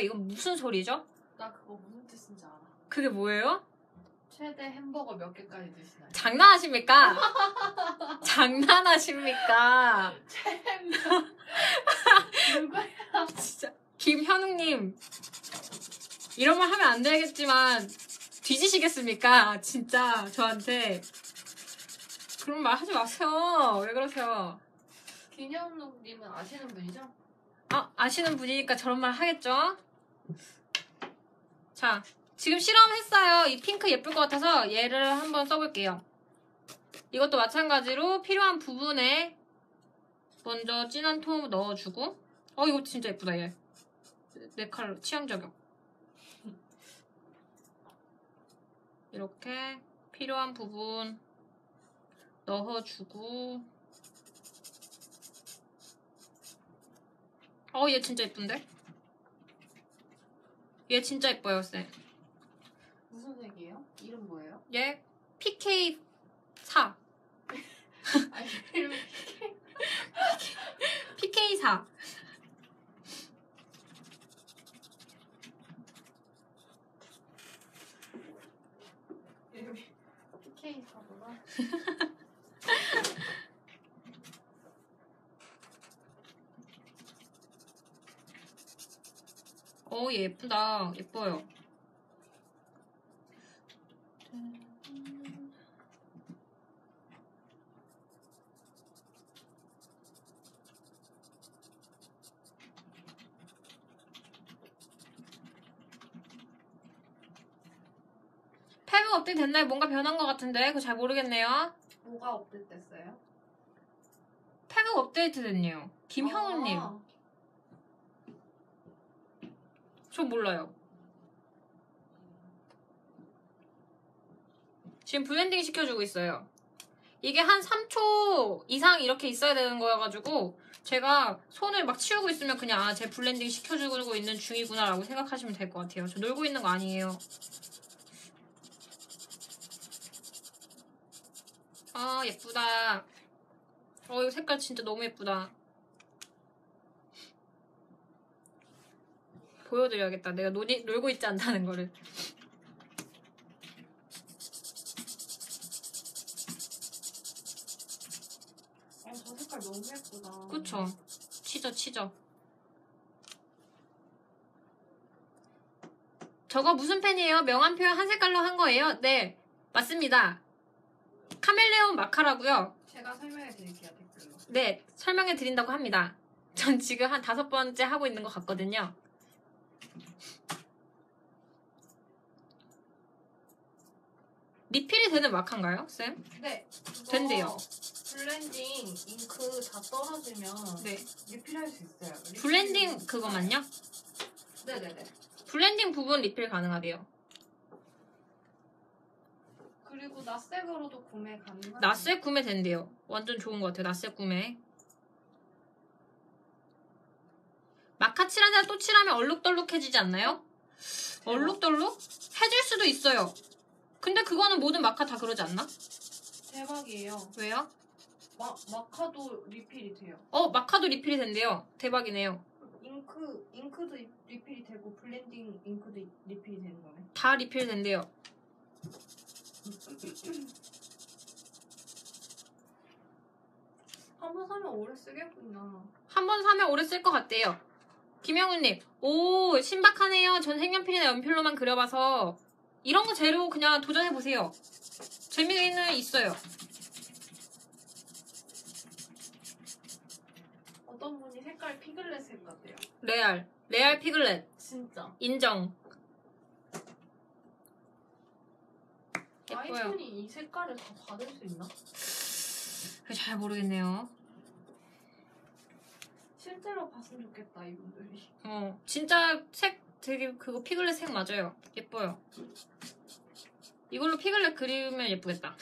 이건 무슨 소리죠? 나 그거 무슨 뜻인지 알아. 그게 뭐예요? 최대 햄버거 몇 개까지 드시나요? 장난하십니까? 장난하십니까? 누구야? 진짜 김현웅님 이런 말 하면 안 되겠지만 뒤지시겠습니까? 진짜 저한테 그런 말 하지 마세요. 왜 그러세요? 김현웅님은 아시는 분이죠? 아시는 분이니까 저런 말 하겠죠? 자. 지금 실험했어요. 이 핑크 예쁠 것 같아서 얘를 한번 써볼게요. 이것도 마찬가지로 필요한 부분에 먼저 진한 톤 넣어주고 이거 진짜 예쁘다 얘. 내 컬러 취향 저격. 이렇게 필요한 부분 넣어주고 얘 진짜 예쁜데? 얘 진짜 예뻐요 쌤. 무슨 색이에요? 이름 뭐예요? 얘 PK4. 아니 이름 PK4. 이름이 PK4구나. 얘 예쁘다. 예뻐요. 사이버가 업데이트 됐나요? 뭔가 변한 것 같은데 그거 잘 모르겠네요. 뭐가 업데이트 됐어요? 태그 업데이트 됐네요. 김형우님. 아. 저 몰라요. 지금 블렌딩 시켜주고 있어요. 이게 한 3초 이상 이렇게 있어야 되는 거여가지고 제가 손을 막 치우고 있으면 그냥 아, 제 블렌딩 시켜주고 있는 중이구나 라고 생각하시면 될 것 같아요. 저 놀고 있는 거 아니에요. 아 예쁘다. 이거 색깔 진짜 너무 예쁘다. 보여드려야겠다. 내가 놀고 있지 않다는 거를. 저 색깔 너무 예쁘다. 그쵸? 치죠. 저거 무슨 펜이에요? 명암표 한 색깔로 한 거예요? 네, 맞습니다. 카멜레온 마카라고요. 제가 설명해 드릴게요, 댓글로. 네, 설명해 드린다고 합니다. 전 지금 한 5번째 하고 있는 것 같거든요. 리필이 되는 마카인가요, 쌤? 네, 된대요. 블렌딩 잉크 다 떨어지면 네. 리필할 수 있어요. 리필 블렌딩 그거만요? 네네네. 블렌딩 부분 리필 가능하대요. 그리고 낯색으로도 구매 가능하대요. 낯색 구매 된대요. 완전 좋은 것 같아요. 낯색 구매. 마카 칠하다 또 칠하면 얼룩덜룩해지지 않나요? 대박. 얼룩덜룩? 해질 수도 있어요. 근데 그거는 모든 마카 다 그러지 않나? 대박이에요. 왜요? 마카도 리필이 돼요. 마카도 리필이 된대요. 대박이네요. 잉크도 리필이 되고 블렌딩 잉크도 리필이 되는 거네. 다 리필 된대요. 한번 사면 오래 쓰겠구나. 한번 사면 오래 쓸 것 같대요. 김영훈님, 오 신박하네요. 전 색연필이나 연필로만 그려봐서 이런 거 재료 그냥 도전해보세요. 재미는 있어요. 어떤 분이 색깔 피글렛일 것 같아요. 레알 피글렛. 진짜. 인정. 예뻐요. 아이폰이 이 색깔을 다 받을 수 있나? 잘 모르겠네요. 실제로 봤으면 좋겠다 이분들이. 진짜 색 되게 그거 피글렛 색 맞아요. 예뻐요. 이걸로 피글렛 그리면 예쁘겠다.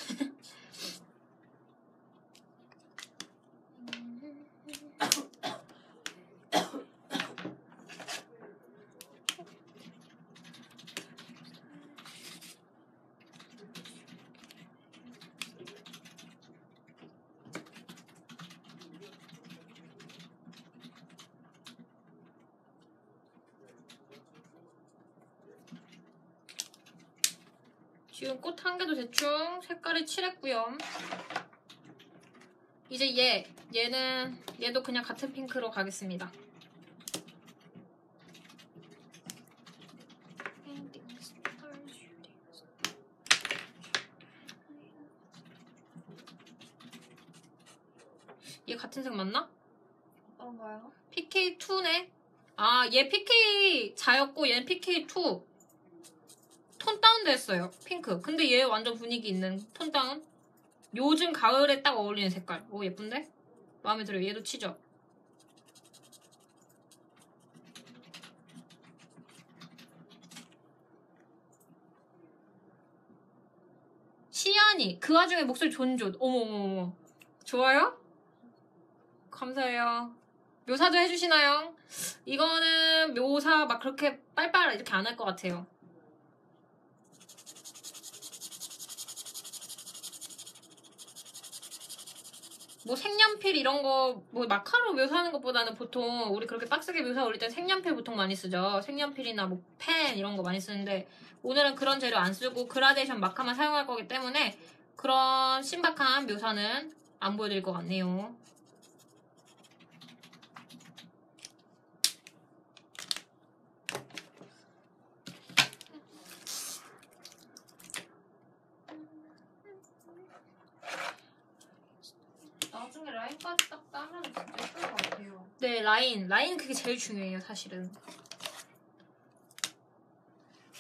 지금 꽃 한 개도 대충 색깔을 칠했고요. 이제 얘도 그냥 같은 핑크로 가겠습니다. 얘 같은 색 맞나? 어떤가요? PK2네. 아, 얘 PK4였고 얘는 PK2. 톤 다운도 했어요. 핑크. 근데 얘 완전 분위기 있는 톤 다운. 요즘 가을에 딱 어울리는 색깔. 오 예쁜데? 마음에 들어요. 얘도 치죠. 시안이. 그 와중에 목소리 존존. 어머어머어머. 좋아요? 감사해요. 묘사도 해주시나요? 이거는 묘사 막 그렇게 빨빨 이렇게 안 할 것 같아요. 뭐 색연필 이런 거 뭐 마카로 묘사하는 것보다는 보통 우리 그렇게 빡세게 묘사 올릴 때 색연필 보통 많이 쓰죠. 색연필이나 뭐 펜 이런 거 많이 쓰는데 오늘은 그런 재료 안 쓰고 그라데이션 마카만 사용할 거기 때문에 그런 신박한 묘사는 안 보여드릴 것 같네요. 나중에 라인까지 딱 따면 진짜 예쁠 것 같아요. 네, 라인 그게 제일 중요해요, 사실은.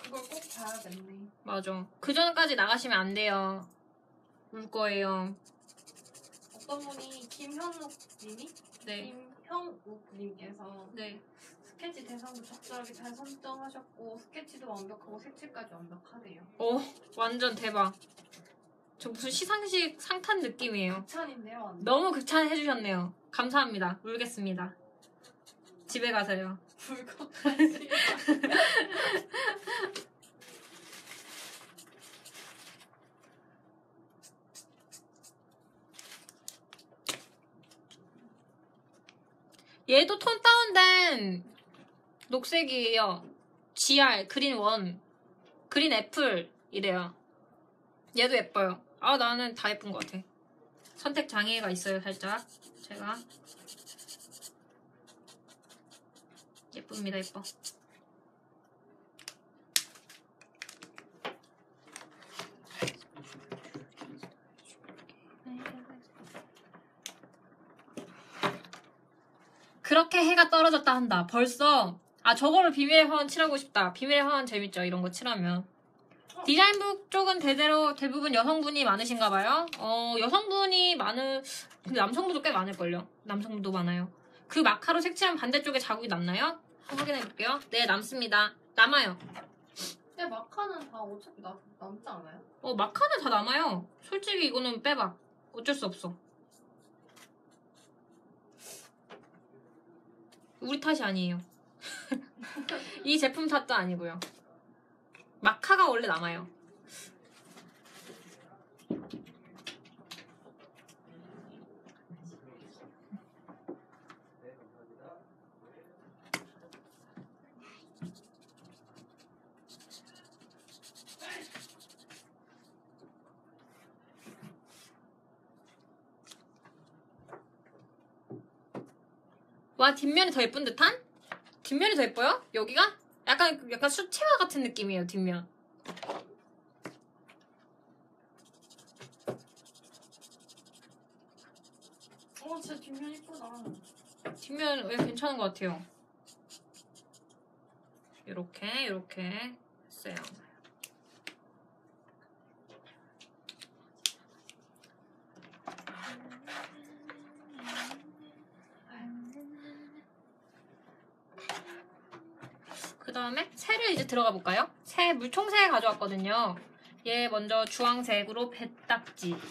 그걸 꼭 가야겠네. 맞아. 그 전까지 나가시면 안 돼요. 울 거예요. 어떤 분이 김형욱님이? 네. 김형욱님께서 네. 스케치 대상도 적절하게 잘 선정하셨고 스케치도 완벽하고 색칠까지 완벽하네요. 어, 완전 대박. 저 무슨 시상식 상탄 느낌이에요. 극찬인데요. 완전. 너무 극찬해 주셨네요. 감사합니다. 울겠습니다. 집에 가세요. 불꽃까지. 얘도 톤 다운된 녹색이에요. GR, 그린 1, 그린 애플 이래요. 얘도 예뻐요. 아, 나는 다 예쁜 것 같아. 선택 장애가 있어요, 살짝. 제가. 예쁩니다, 예뻐. 그렇게 해가 떨어졌다 한다. 벌써. 아, 저거를 비밀의 화원 칠하고 싶다. 비밀의 화원 재밌죠, 이런 거 칠하면. 디자인북 쪽은 대대로 대부분 여성분이 많으신가 봐요. 어, 여성분이 많은, 근데 남성분도 꽤 많을걸요. 남성분도 많아요. 그 마카로 색칠한 반대쪽에 자국이 남나요? 확인해 볼게요. 네, 남습니다. 남아요. 근데 마카는 다 어차피 남지 않아요? 어, 마카는 다 남아요. 솔직히 이거는 빼박. 어쩔 수 없어. 우리 탓이 아니에요. 이 제품 탓도 아니고요. 마카가 원래 남아요. 와, 뒷면이 더 예쁜 듯한? 뒷면이 더 예뻐요? 여기가? 약간 수채화 같은 느낌이에요, 뒷면. 어, 진짜 뒷면 이쁘다. 뒷면 왜 괜찮은 것 같아요. 요렇게 했어요. 그 다음에 새를 이제 들어가 볼까요? 새, 물총새 가져왔거든요. 얘 먼저 주황색으로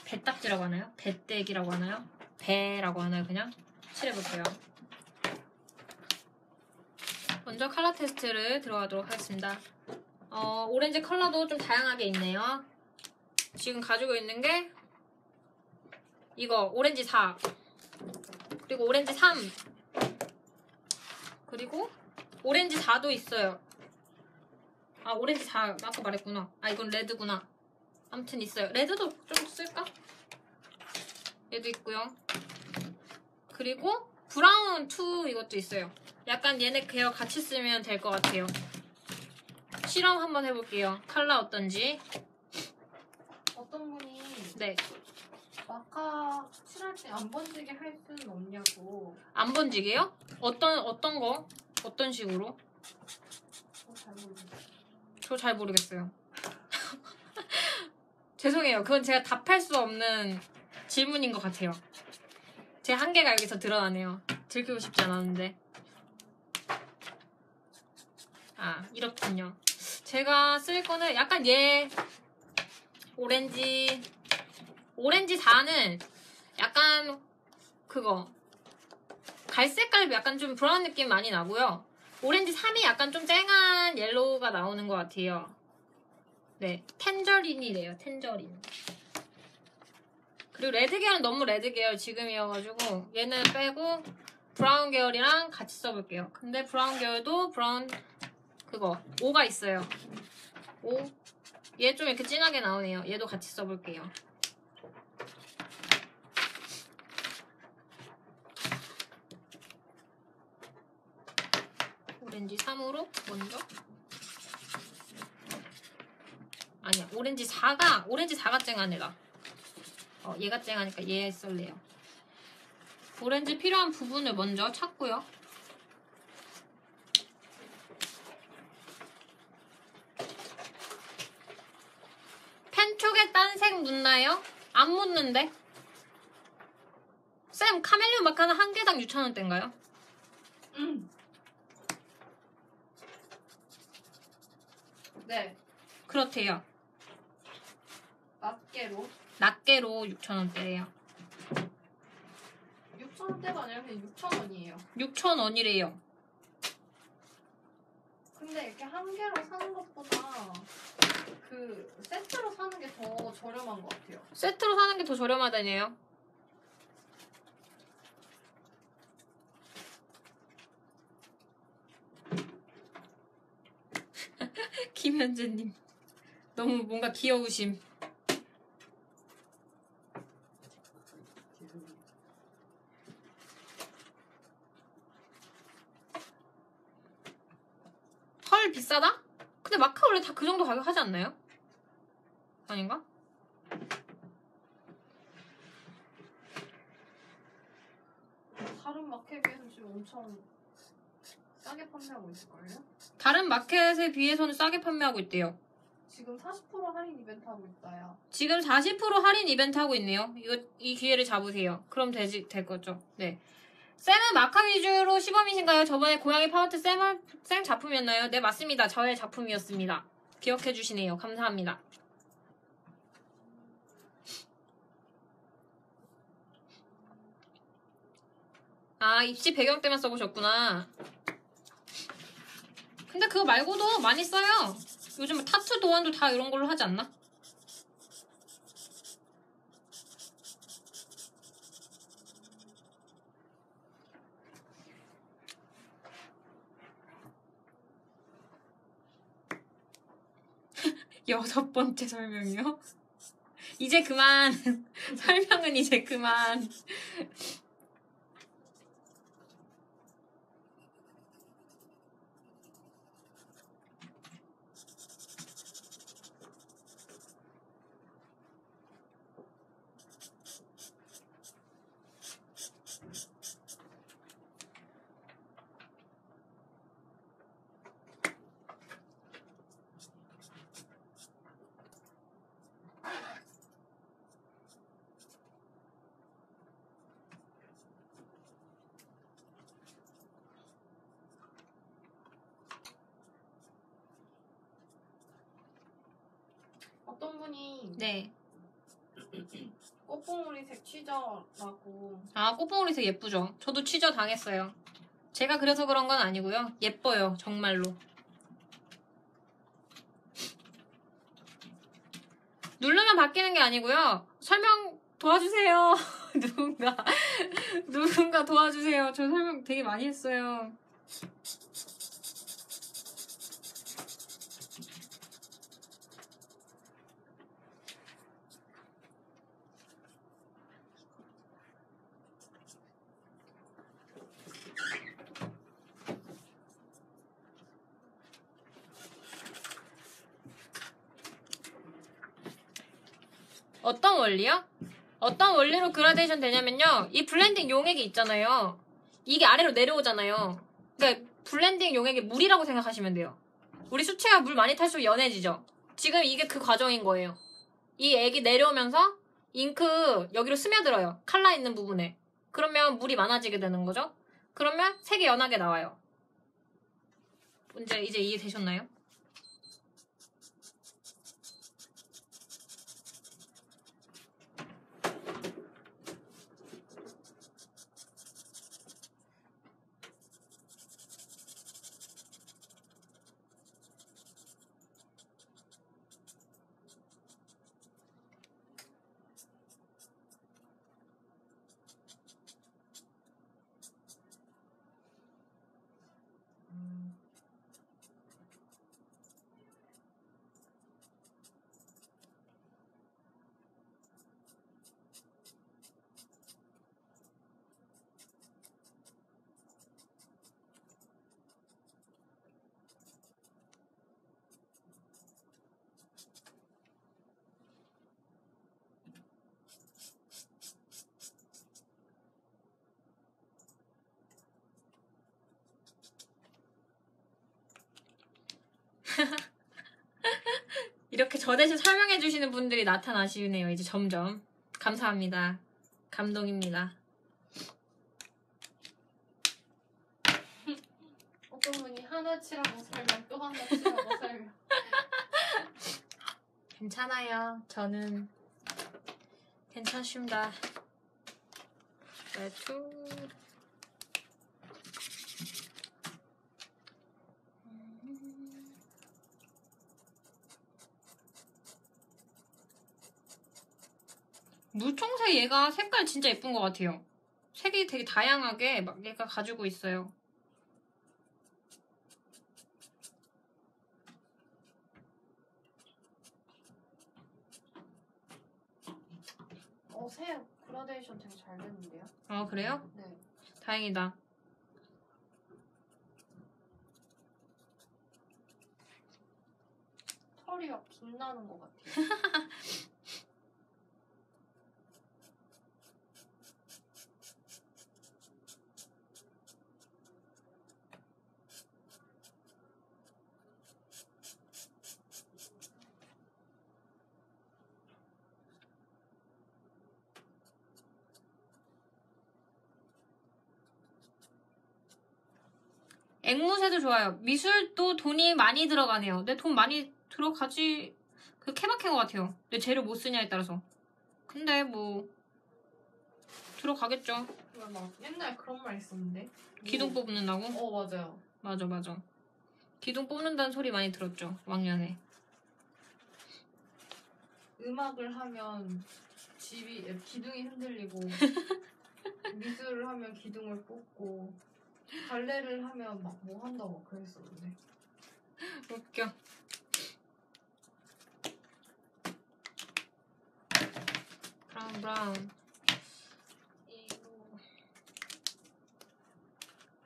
배딱지라고 하나요? 배때기라고 하나요? 배라고 하나요? 그냥 칠해볼게요. 먼저 컬러 테스트를 들어가도록 하겠습니다. 어, 오렌지 컬러도 좀 다양하게 있네요. 지금 가지고 있는 게 이거 오렌지 4, 그리고 오렌지 3, 그리고 오렌지 4도 있어요. 아, 오렌지 4 아까 말했구나. 아, 이건 레드구나. 아무튼 있어요. 레드도 좀 쓸까? 얘도 있고요. 그리고 브라운 2 이것도 있어요. 약간 얘네 계열 같이 쓰면 될 것 같아요. 실험 한번 해볼게요. 컬러 어떤지. 어떤 분이 네. 마카 칠할 때 안 번지게 할 수는 없냐고. 안 번지게요? 어떤 거? 어떤 식으로? 저 잘 모르겠어요. 죄송해요. 그건 제가 답할 수 없는 질문인 것 같아요. 제 한계가 여기서 드러나네요. 들키고 싶지 않았는데. 아, 이렇군요. 제가 쓸 거는 약간 얘 오렌지 4는 약간 그거 갈색깔이 약간 좀 브라운 느낌 많이 나고요. 오렌지 3이 약간 좀 쨍한 옐로우가 나오는 것 같아요. 네, 텐저린이래요. 텐저린. 그리고 레드 계열은 너무 레드 계열 지금이어가지고 얘는 빼고 브라운 계열이랑 같이 써볼게요. 근데 브라운 계열도 브라운 그거 5가 있어요. 5. 얘 좀 이렇게 진하게 나오네요. 얘도 같이 써볼게요. 오렌지 3으로 먼저. 아니야, 오렌지 4가 쨍한 애다. 어, 얘가 쨍하니까 얘 쓸래요. 오렌지 필요한 부분을 먼저 찾고요. 묻나요? 안 묻는데? 쌤, 카멜레온 마카는 한 개당 6,000원대인가요? 네. 그렇대요. 낱개로? 낱개로 6,000원대예요. 6,000원대가 아니라 그냥 6,000원이에요. 6,000원이래요. 근데 이렇게 한 개로 사는 것보다 그 세트로 사는 게 더 저렴한 것 같아요. 세트로 사는 게 더 저렴하다니요? 김현재님 너무 뭔가 귀여우심. 헐 비싸다? 근데 마카 원래 다 그 정도 가격 하지 않나요? 아닌가? 다른 마켓에 비해서 지금 엄청 싸게 판매하고 있을걸요? 다른 마켓에 비해서는 싸게 판매하고 있대요. 지금 40% 할인 이벤트 하고 있어요. 지금 40% 할인 이벤트 하고 있네요. 이 기회를 잡으세요. 그럼 될 거죠. 네. 쌤은 마카 위주로 시범이신가요? 저번에 고양이 파운트 쌤 작품이었나요? 네, 맞습니다. 저의 작품이었습니다. 기억해 주시네요. 감사합니다. 아, 입시 배경 때만 써보셨구나. 근데 그거 말고도 많이 써요. 요즘 타투 도안도 다 이런 걸로 하지 않나? 여섯 번째 설명이요? 이제 그만. 설명은 이제 그만. 어떤 분이 네 꽃봉오리색 취저라고. 아, 꽃봉오리색 예쁘죠. 저도 취저 당했어요. 제가 그래서 그런 건 아니고요. 예뻐요, 정말로. 누르면 바뀌는 게 아니고요. 설명 도와주세요. 누군가 도와주세요. 저 설명 되게 많이 했어요. 어떤 원리요? 어떤 원리로 그라데이션 되냐면요, 이 블렌딩 용액이 있잖아요. 이게 아래로 내려오잖아요. 그러니까 블렌딩 용액이 물이라고 생각하시면 돼요. 우리 수채화 물 많이 탈수록 연해지죠. 지금 이게 그 과정인 거예요. 이 액이 내려오면서 잉크 여기로 스며들어요. 칼라 있는 부분에. 그러면 물이 많아지게 되는 거죠. 그러면 색이 연하게 나와요. 이제 이해되셨나요? 저 대신 설명해주시는 분들이 나타나시네요. 이제 점점. 감사합니다. 감동입니다. 어떤 분이 하나 치라고 설명, 또 하나 치라고 설명. 괜찮아요. 저는 괜찮습니다. 매출. 물총새 얘가 색깔 진짜 예쁜 것 같아요. 색이 되게 다양하게 막 얘가 가지고 있어요. 새 그라데이션 되게 잘 됐는데요? 아 그래요? 네. 다행이다. 털이 막 빛나는 것 같아요. 앵무새도 좋아요. 미술도 돈이 많이 들어가네요. 내 돈 많이 들어가지. 그 케바케인 것 같아요. 내 재료 못 쓰냐에 따라서. 근데 뭐 들어가겠죠. 그래, 막 옛날 그런 말 있었는데. 기둥 뽑는다고? 어 맞아요. 맞아 맞아. 기둥 뽑는다는 소리 많이 들었죠. 왕년에. 음악을 하면 집이 기둥이 흔들리고 미술을 하면 기둥을 뽑고. 발레를 하면 막 뭐 한다고 그랬었는데. 웃겨. 브라운 브라운.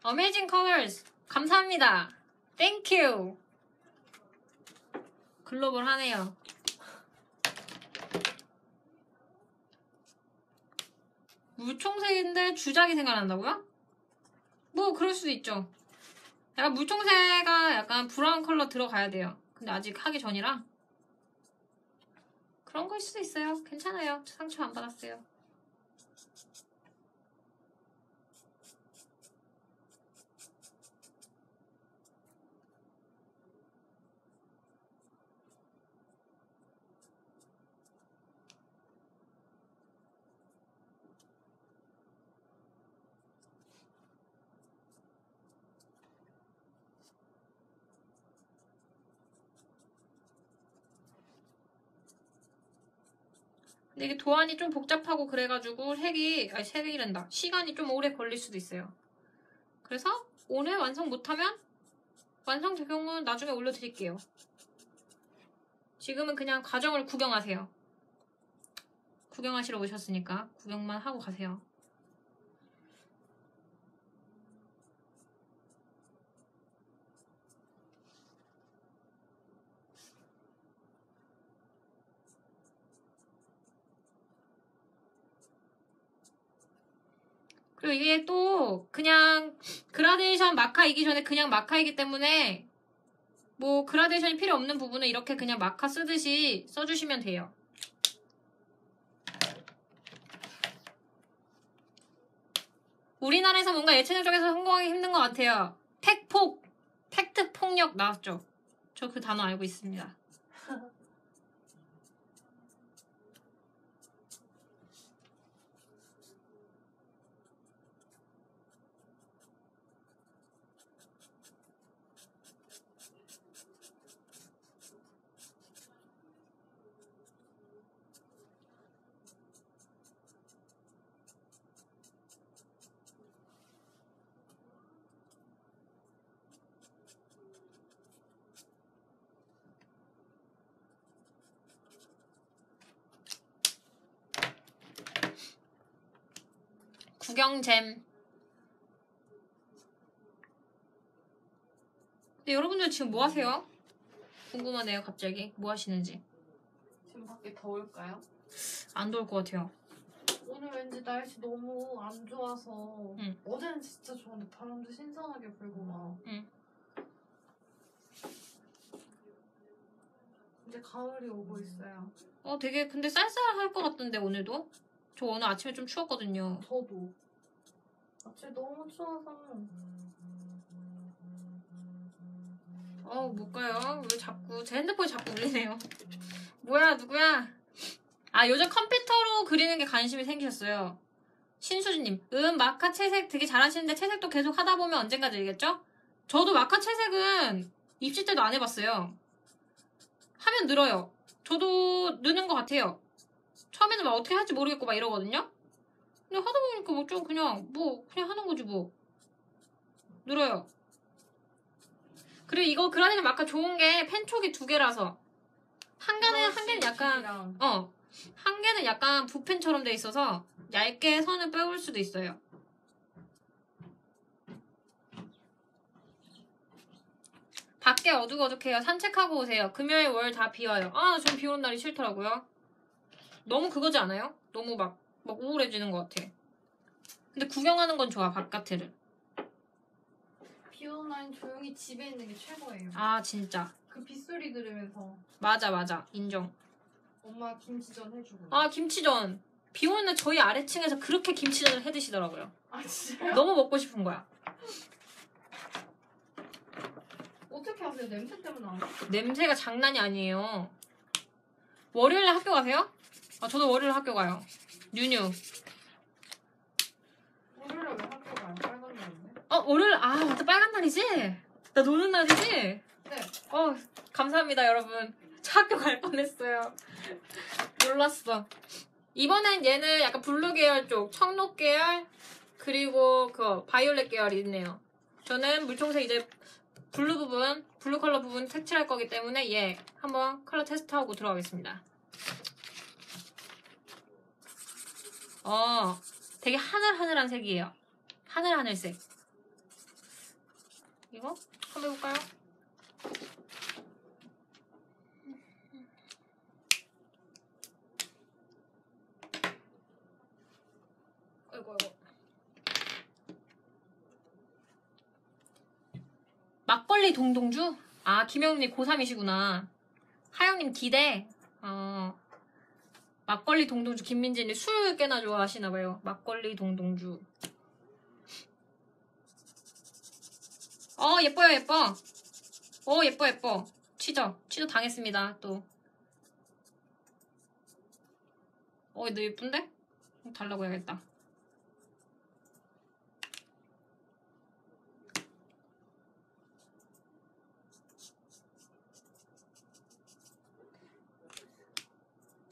어메이징 컬러스 감사합니다. 땡큐. 글로벌하네요. 물총색인데 주작이 생각난다고요? 뭐 그럴 수도 있죠. 약간 물총새가 약간 브라운 컬러 들어가야 돼요. 근데 아직 하기 전이라 그런 걸 수도 있어요. 괜찮아요. 상처 안 받았어요. 근데 이게 도안이 좀 복잡하고 그래가지고 색이란다. 시간이 좀 오래 걸릴 수도 있어요. 그래서 오늘 완성 못하면 완성 적용은 나중에 올려드릴게요. 지금은 그냥 과정을 구경하세요. 구경하시러 오셨으니까 구경만 하고 가세요. 그리고 이게 또 그냥 그라데이션 마카이기 전에 그냥 마카이기 때문에 뭐 그라데이션이 필요 없는 부분은 이렇게 그냥 마카 쓰듯이 써주시면 돼요. 우리나라에서 뭔가 예체능 쪽에서 성공하기 힘든 것 같아요. 팩트 폭력 나왔죠. 저 그 단어 알고 있습니다. 구경잼. 근데 여러분들 지금 뭐 하세요? 궁금하네요. 갑자기 뭐 하시는지. 지금 밖에 더울까요? 안 더울 것 같아요. 오늘 왠지 날씨 너무 안 좋아서. 어제는 진짜 좋은데 바람도 신선하게 불고 막. 근데 이제 가을이 오고 있어요. 되게 근데 쌀쌀할 것 같던데 오늘도? 저 오늘 아침에 좀 추웠거든요. 저도. 아침에 너무 추워서. 못 가요. 왜 자꾸 제 핸드폰이 자꾸 울리네요. 뭐야 누구야? 아 요즘 컴퓨터로 그리는 게 관심이 생기셨어요. 신수진님. 마카 채색 되게 잘하시는데 채색도 계속 하다 보면 언젠가 늘겠죠? 저도 마카 채색은 입시 때도 안 해봤어요. 하면 늘어요. 저도 느는 것 같아요. 처음에는 막 어떻게 할지 모르겠고 막 이러거든요. 근데 하다 보니까 뭐 좀 그냥 하는 거지 뭐. 늘어요. 그리고 이거 그라데이션 마카 좋은 게 펜촉이 두 개라서 한 개는 약간 한 개는 약간 붓펜처럼 돼 있어서 얇게 선을 빼올 수도 있어요. 밖에 어둑어둑해요. 산책하고 오세요. 금요일 월 다 비와요. 아, 전 비오는 날이 싫더라고요. 너무 그거지 않아요? 너무 막 우울해지는 것 같아. 근데 구경하는 건 좋아, 바깥을. 비오는 날은 조용히 집에 있는 게 최고예요. 아, 진짜. 그 빗소리 들으면서. 맞아. 인정. 엄마 김치전 해주고. 아, 김치전. 비오는 날 저희 아래층에서 그렇게 김치전을 해 드시더라고요. 아, 진짜요? 너무 먹고 싶은 거야. 어떻게 하세요? 냄새 때문에 안 하세요? 냄새가 장난이 아니에요. 월요일에 학교 가세요? 아, 저도 월요일에 학교 가요. 뉴뉴. 월요일에 왜 학교 가요? 빨간 날인데? 월요일, 맞다. 빨간 날이지? 나 노는 날이지? 네. 감사합니다, 여러분. 저 학교 갈 뻔했어요. 몰랐어. 이번엔 얘는 약간 블루 계열 쪽, 청록 계열, 그리고 바이올렛 계열이 있네요. 저는 물총새 이제 블루 컬러 부분 색칠할 거기 때문에 얘 한번 컬러 테스트하고 들어가겠습니다. 되게 하늘하늘한 색이에요. 하늘하늘색. 이거 한번 해볼까요? 아이고. 막걸리 동동주? 아, 김영님 고3이시구나. 하영님 기대. 막걸리 동동주. 김민진이 술 꽤나 좋아하시나봐요. 막걸리 동동주. 예뻐요, 예뻐. 예뻐. 취저 당했습니다, 또. 너 예쁜데? 달라고 해야겠다.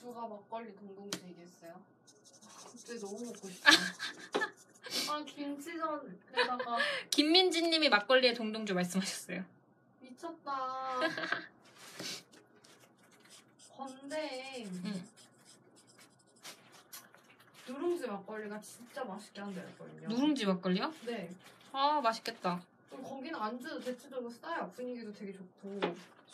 누가 막걸리 동동주 얘기했어요? 갑자기 너무 먹고 싶다. 김치전 게다가 김민지님이 막걸리에 동동주 말씀하셨어요. 미쳤다. 건데 누룽지 막걸리가 진짜 맛있게 한다거든요. 누룽지 막걸리요? 네. 아 맛있겠다. 거기는 안주도 대체적으로 싸요. 분위기도 되게 좋고.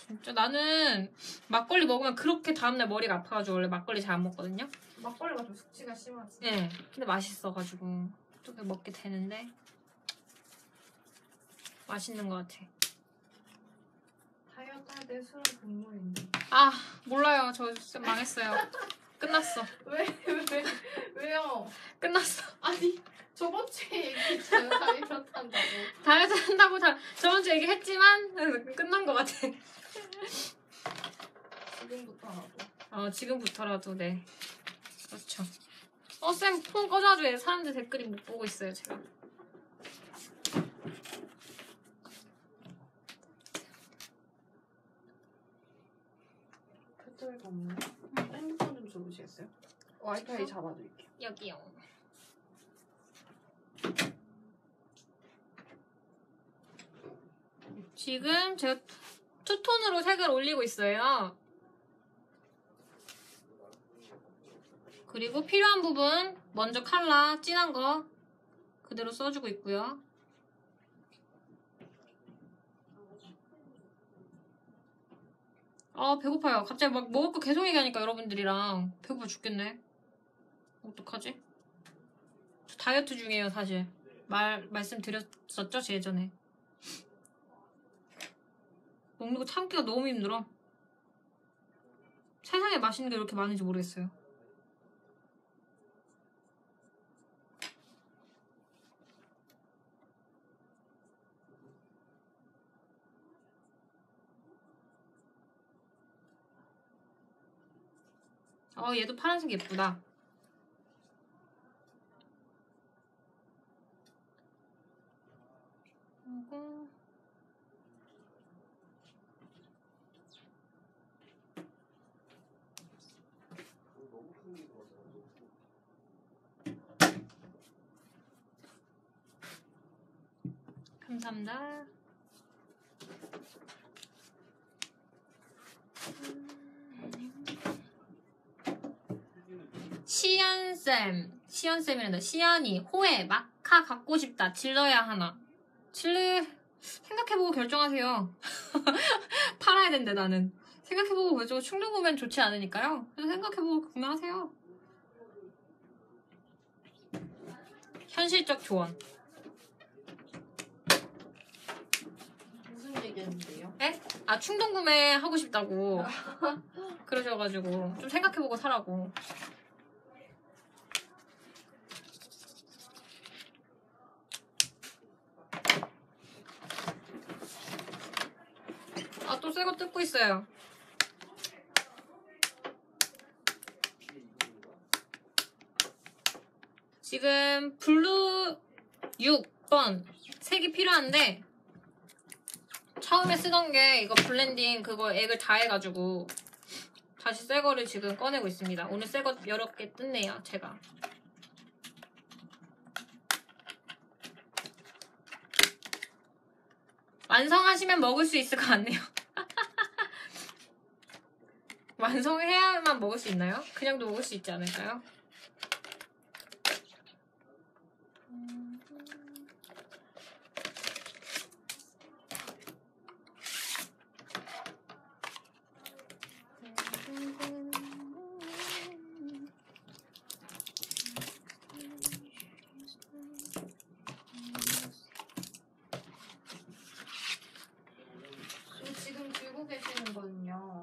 진짜 나는 막걸리 먹으면 그렇게 다음날 머리가 아파가지고 원래 막걸리 잘 안 먹거든요. 막걸리가 좀 숙취가 심하지. 네. 근데 맛있어가지고 또 먹게 되는데 맛있는 것 같아. 다이어트 할 때 술은 국물인데. 아 몰라요. 저 진짜 망했어요. 끝났어. 왜요? 끝났어. 아니. 저번 주에 얘기했잖아요. 다이어트 한다고. 다이어트 한다고 저번 주에 얘기했지만 끝난 것 같아. 지금부터라도. 지금부터라도 네. 그렇죠. 쌤 폰 꺼져가지고 사람들 댓글이 못 보고 있어요 제가. 배터리가 없네. 핸드폰 좀 줘보시겠어요? 와이파이 잡아드릴게요. 여기요. 지금 제가 투톤으로 색을 올리고 있어요. 그리고 필요한 부분 먼저 컬러 진한 거 그대로 써주고 있고요. 배고파요. 갑자기 막 먹을 거 계속 얘기하니까 여러분들이랑 배고파 죽겠네. 어떡하지? 저 다이어트 중이에요 사실. 말씀드렸었죠 제 예전에. 먹는 거 참기가 너무 힘들어. 세상에 맛있는 게 이렇게 많은지 모르겠어요. 어, 얘도 파란색 예쁘다. 감사합니다. 시연쌤, 시연쌤이란다. 시연이 호에 마카 갖고 싶다. 질러야 하나? 생각해보고 결정하세요. 팔아야 된대. 나는 생각해보고 결정. 충동 구매는 좋지 않으니까요. 그냥 생각해보고 구매하세요. 현실적 조언. 무슨 얘기했는데요? 에? 아, 충동 구매 하고 싶다고 그러셔가지고 좀 생각해보고 사라고. 아, 또 새거 뜯고 있어요. 지금 블루 6번 색이 필요한데 처음에 쓰던 게 이거 블렌딩 그거 액을 다 해가지고 다시 새거를 지금 꺼내고 있습니다. 오늘 새거 여러 개 뜯네요, 제가. 완성하시면 먹을 수 있을 것 같네요. 완성해야만 먹을 수 있나요? 그냥도 먹을 수 있지 않을까요?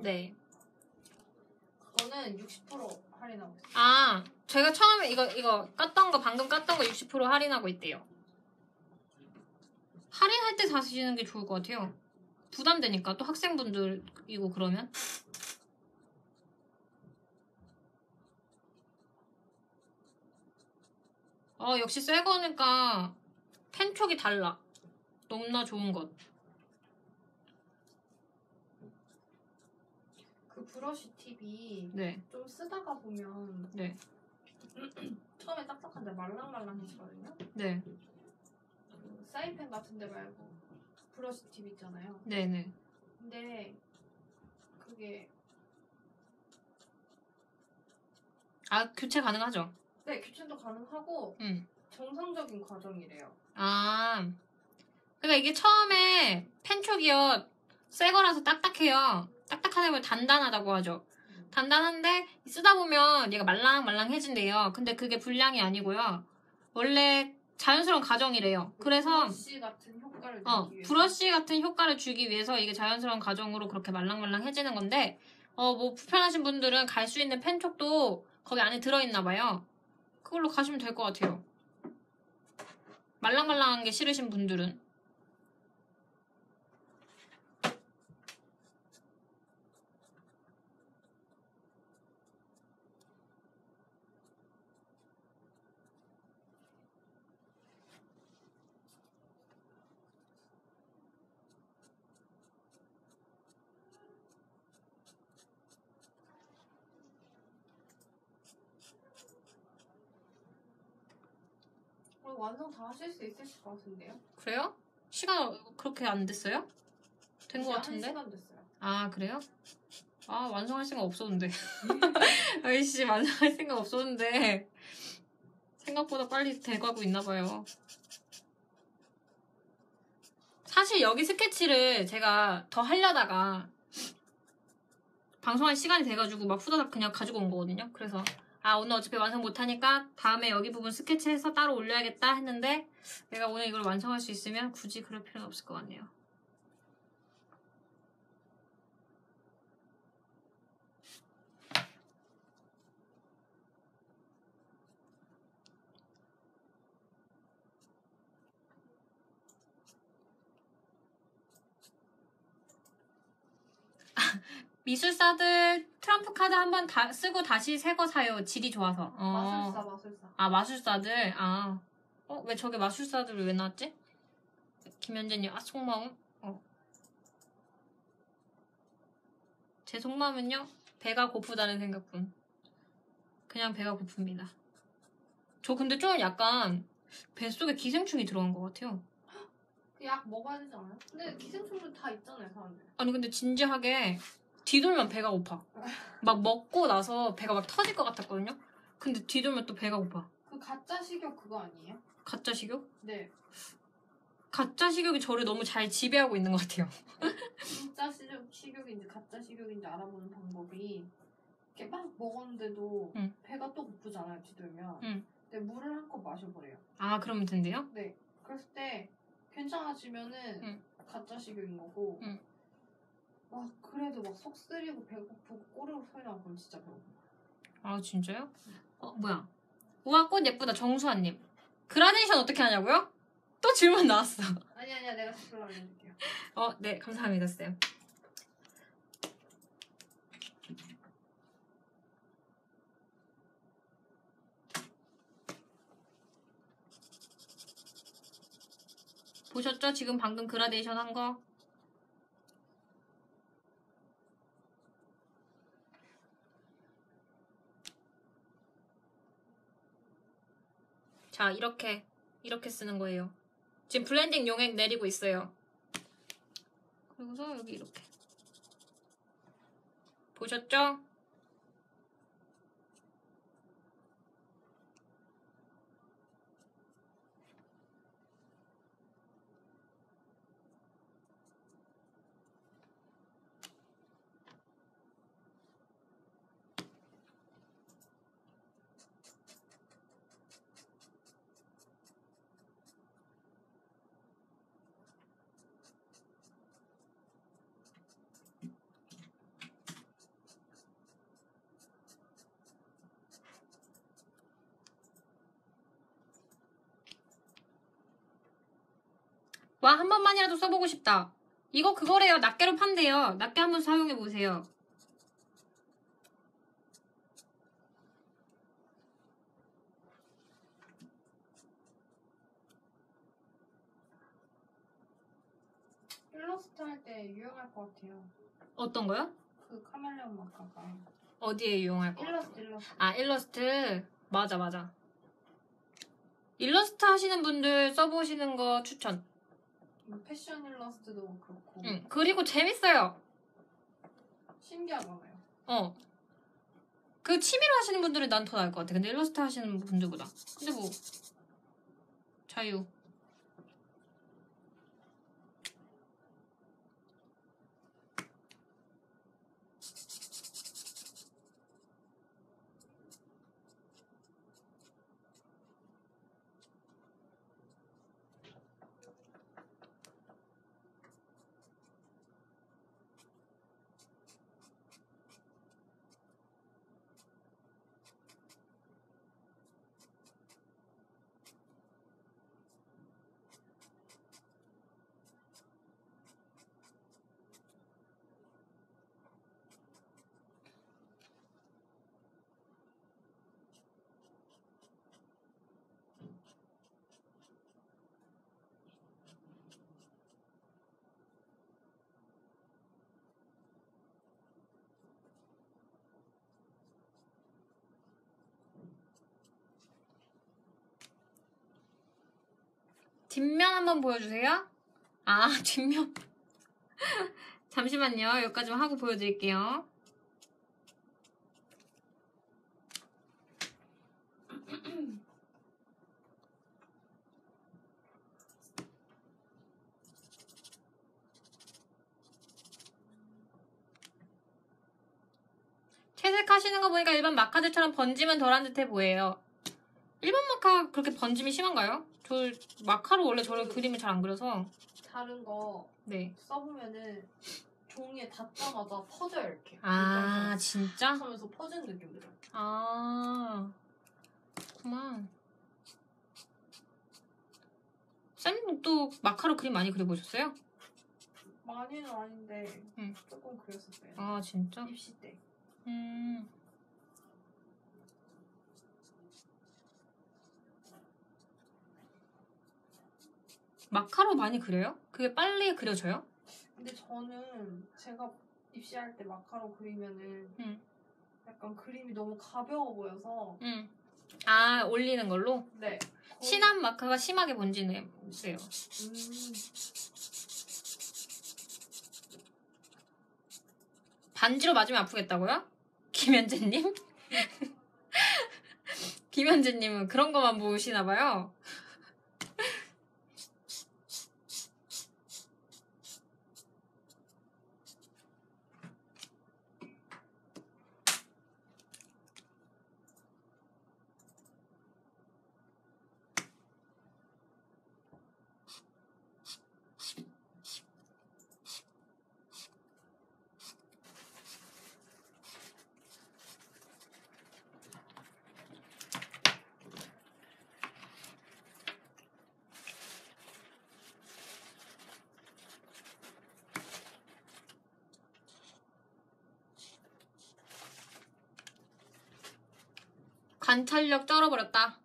네. 그거는 60% 할인하고 있어요. 아, 제가 처음에 이거 깠던 거, 방금 깠던 거 60% 할인하고 있대요. 할인할 때 사시는 게 좋을 것 같아요. 부담되니까, 또 학생분들이고 그러면. 어, 역시 새 거니까 펜촉이 달라. 너무나 좋은 것. 브러쉬 팁이 네. 좀 쓰다가 보면 네. 처음에 딱딱한데 말랑말랑해지거든요. 네. 사이펜 같은 데 말고 브러쉬 팁 있잖아요. 네네. 근데 그게 아, 교체 가능하죠? 네, 교체도 가능하고 정상적인 과정이래요. 아, 그러니까 이게 처음에 펜촉이요 새 거라서 딱딱해요. 딱딱한 애면 단단하다고 하죠. 단단한데 쓰다 보면 얘가 말랑말랑해진대요. 근데 그게 불량이 아니고요. 원래 자연스러운 과정이래요. 그래서 브러쉬 같은 효과를 주기 위해서. 브러쉬 같은 효과를 주기 위해서 이게 자연스러운 과정으로 그렇게 말랑말랑해지는 건데 뭐 불편하신 분들은 갈 수 있는 펜촉도 거기 안에 들어있나 봐요. 그걸로 가시면 될 것 같아요. 말랑말랑한 게 싫으신 분들은. 완성 다 하실 수 있을 것 같은데요? 그래요? 시간 그렇게 안 됐어요? 된 것 같은데? 1시간 됐어요. 아, 그래요? 아, 완성할 생각 없었는데. 아이씨, 완성할 생각 없었는데 생각보다 빨리 돼가고 있나봐요. 사실 여기 스케치를 제가 더 하려다가 방송할 시간이 돼가지고 막 후다닥 그냥 가지고 온 거거든요. 그래서 아, 오늘 어차피 완성 못하니까 다음에 여기 부분 스케치해서 따로 올려야겠다 했는데 내가 오늘 이걸 완성할 수 있으면 굳이 그럴 필요는 없을 것 같네요. 미술사들 트럼프 카드 한번 다 쓰고 다시 새 거 사요. 질이 좋아서. 어. 마술사. 아, 마술사들. 아. 어, 왜 저게 마술사들 왜 나왔지? 김현재님, 아, 속마음. 어. 제 속마음은요? 배가 고프다는 생각뿐. 그냥 배가 고픕니다. 저 근데 좀 약간 뱃속에 기생충이 들어간 것 같아요. 약 먹어야 되지 않아요? 근데 기생충도 다 있잖아요, 사람들. 아니, 근데 진지하게 뒤돌면 배가 고파. 막 먹고 나서 배가 막 터질 것 같았거든요? 근데 뒤돌면 또 배가 고파. 그 가짜 식욕 그거 아니에요? 가짜 식욕? 네. 가짜 식욕이 저를 너무 잘 지배하고 있는 것 같아요. 진짜 식욕인지 가짜 식욕인지 알아보는 방법이 이렇게 막 먹었는데도 배가 또 고프잖아요, 뒤돌면. 근데 물을 한 컵 마셔버려요. 아, 그러면 된대요? 네. 그랬을 때 괜찮아지면은 가짜 식욕인 거고 막 그래도 막 속 쓰리고 배고프고 꼬르륵 소리 나고 그럼 진짜 배고파요. 아, 진짜요? 어, 뭐야. 우와, 꽃 예쁘다. 정수아님. 그라데이션 어떻게 하냐고요? 또 질문 나왔어. 아니야. 내가 답변 알려줄게요. 어, 네. 감사합니다, 쌤. 보셨죠? 지금 방금 그라데이션 한 거. 자, 이렇게 쓰는 거예요. 지금 블렌딩 용액 내리고 있어요. 그리고서 여기 이렇게. 보셨죠? 와, 한 번만이라도 써보고 싶다. 이거 그거래요. 낱개로 판대요. 낱개 한번 사용해보세요. 일러스트 할 때 유용할 것 같아요. 어떤 거요? 그 카멜레온마카가. 어디에 유용할 것 같아요? 일러스트. 아, 일러스트. 맞아. 일러스트 하시는 분들 써보시는 거 추천. 패션 일러스트도 그렇고. 응. 그리고 재밌어요. 신기하잖아요. 어. 그 취미로 하시는 분들은 난 더 나을 것 같아. 근데 일러스트 하시는 분들보다. 근데 뭐 자유. 뒷면 한번 보여주세요. 아, 뒷면. 잠시만요. 여기까지만 하고 보여드릴게요. 채색하시는 거 보니까 일반 마카들처럼 번짐은 덜한 듯해 보여요. 일반 마카 그렇게 번짐이 심한가요? 저 마카로 원래 저런 그림을 잘 안 그려서 다른 거 네. 써보면은 종이에 닿자마자 퍼져요, 이렇게. 아, 진짜? 하면서 퍼지는 느낌 들어요. 아, 그만. 쌤님 또 마카로 그림 많이 그려보셨어요? 많이는 아닌데 조금 그렸었어요. 아 진짜? 입시 때. 마카로 많이 그려요? 그게 빨리 그려져요? 근데 저는 제가 입시할 때 마카로 그리면은 약간 그림이 너무 가벼워 보여서. 아 올리는 걸로? 네. 진한 마카가 심하게 번지네요. 반지로 맞으면 아프겠다고요? 김현재님? 김현재님은 그런 것만 보시나봐요. 관찰력 쩔어버렸다.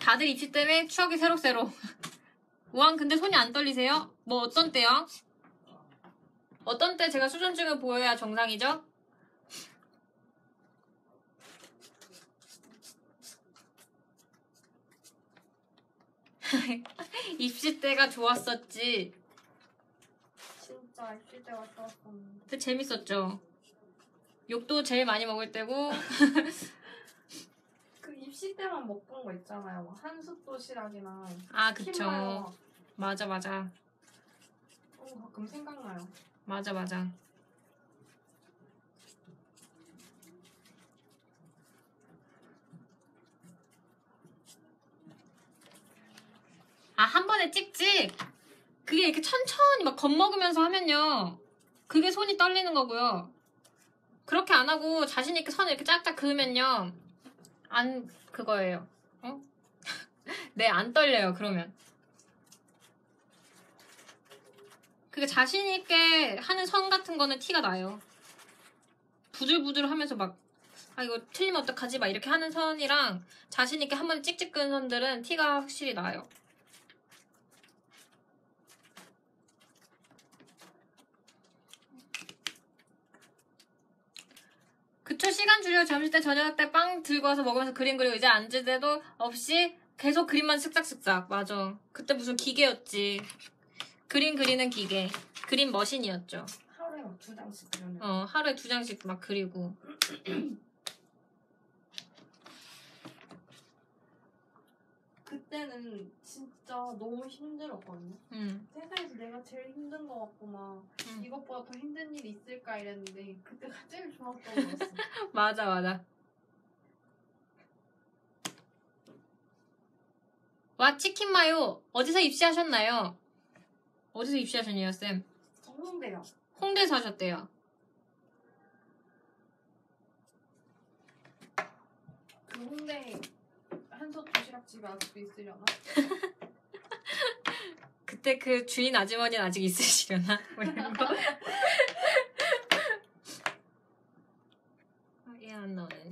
다들 입시 때문에 추억이 새록새록. 우왕 근데 손이 안 떨리세요? 뭐 어떤 때요? 어떤 때 제가 수전증을 보여야 정상이죠? 입시 때가 좋았었지. 진짜 입시 때가 좋았었는데. 그 재밌었죠. 욕도 제일 많이 먹을 때고. 그 입시 때만 먹던 거 있잖아요. 한솥 도시락이나. 아 그쵸. 흰마요. 맞아 맞아. 가끔 생각나요. 맞아 맞아. 아 한 번에 찍찍. 그게 이렇게 천천히 막 겁먹으면서 하면요 그게 손이 떨리는 거고요. 그렇게 안 하고 자신 있게 선을 이렇게 쫙쫙 그으면요 안 그거예요. 어? 네, 안 떨려요 그러면. 그게 자신있게 하는 선 같은 거는 티가 나요. 부들부들 하면서 막, 아, 이거 틀리면 어떡하지? 막 이렇게 하는 선이랑 자신있게 한 번에 찍찍 끄는 선들은 티가 확실히 나요. 그쵸, 시간 줄여 점심 때, 저녁 때 빵 들고 와서 먹으면서 그림 그리고 이제 앉을 때도 없이 계속 그림만 슥싹슥싹. 맞아. 그때 무슨 기계였지. 그림 그리는 기계, 그림 머신이었죠. 하루에 막 2장씩 그리는. 어, 하루에 2장씩 막 그리고. 그때는 진짜 너무 힘들었거든요. 세상에서 내가 제일 힘든 것 같고 막 이것보다 더 힘든 일이 있을까 이랬는데 그때가 제일 좋았던 것 같았어. 맞아 맞아. 와 치킨마요 어디서 입시하셨나요? 어디서 입시하셨냐, 쌤? 저 홍대요. 홍대에서 하셨대요. 그 홍대 한솥 도시락집에 아직도 있으려나? 그때 그 주인 아주머니는 아직 있으시려나? 뭐 이런 거? 얘 안 나오는데.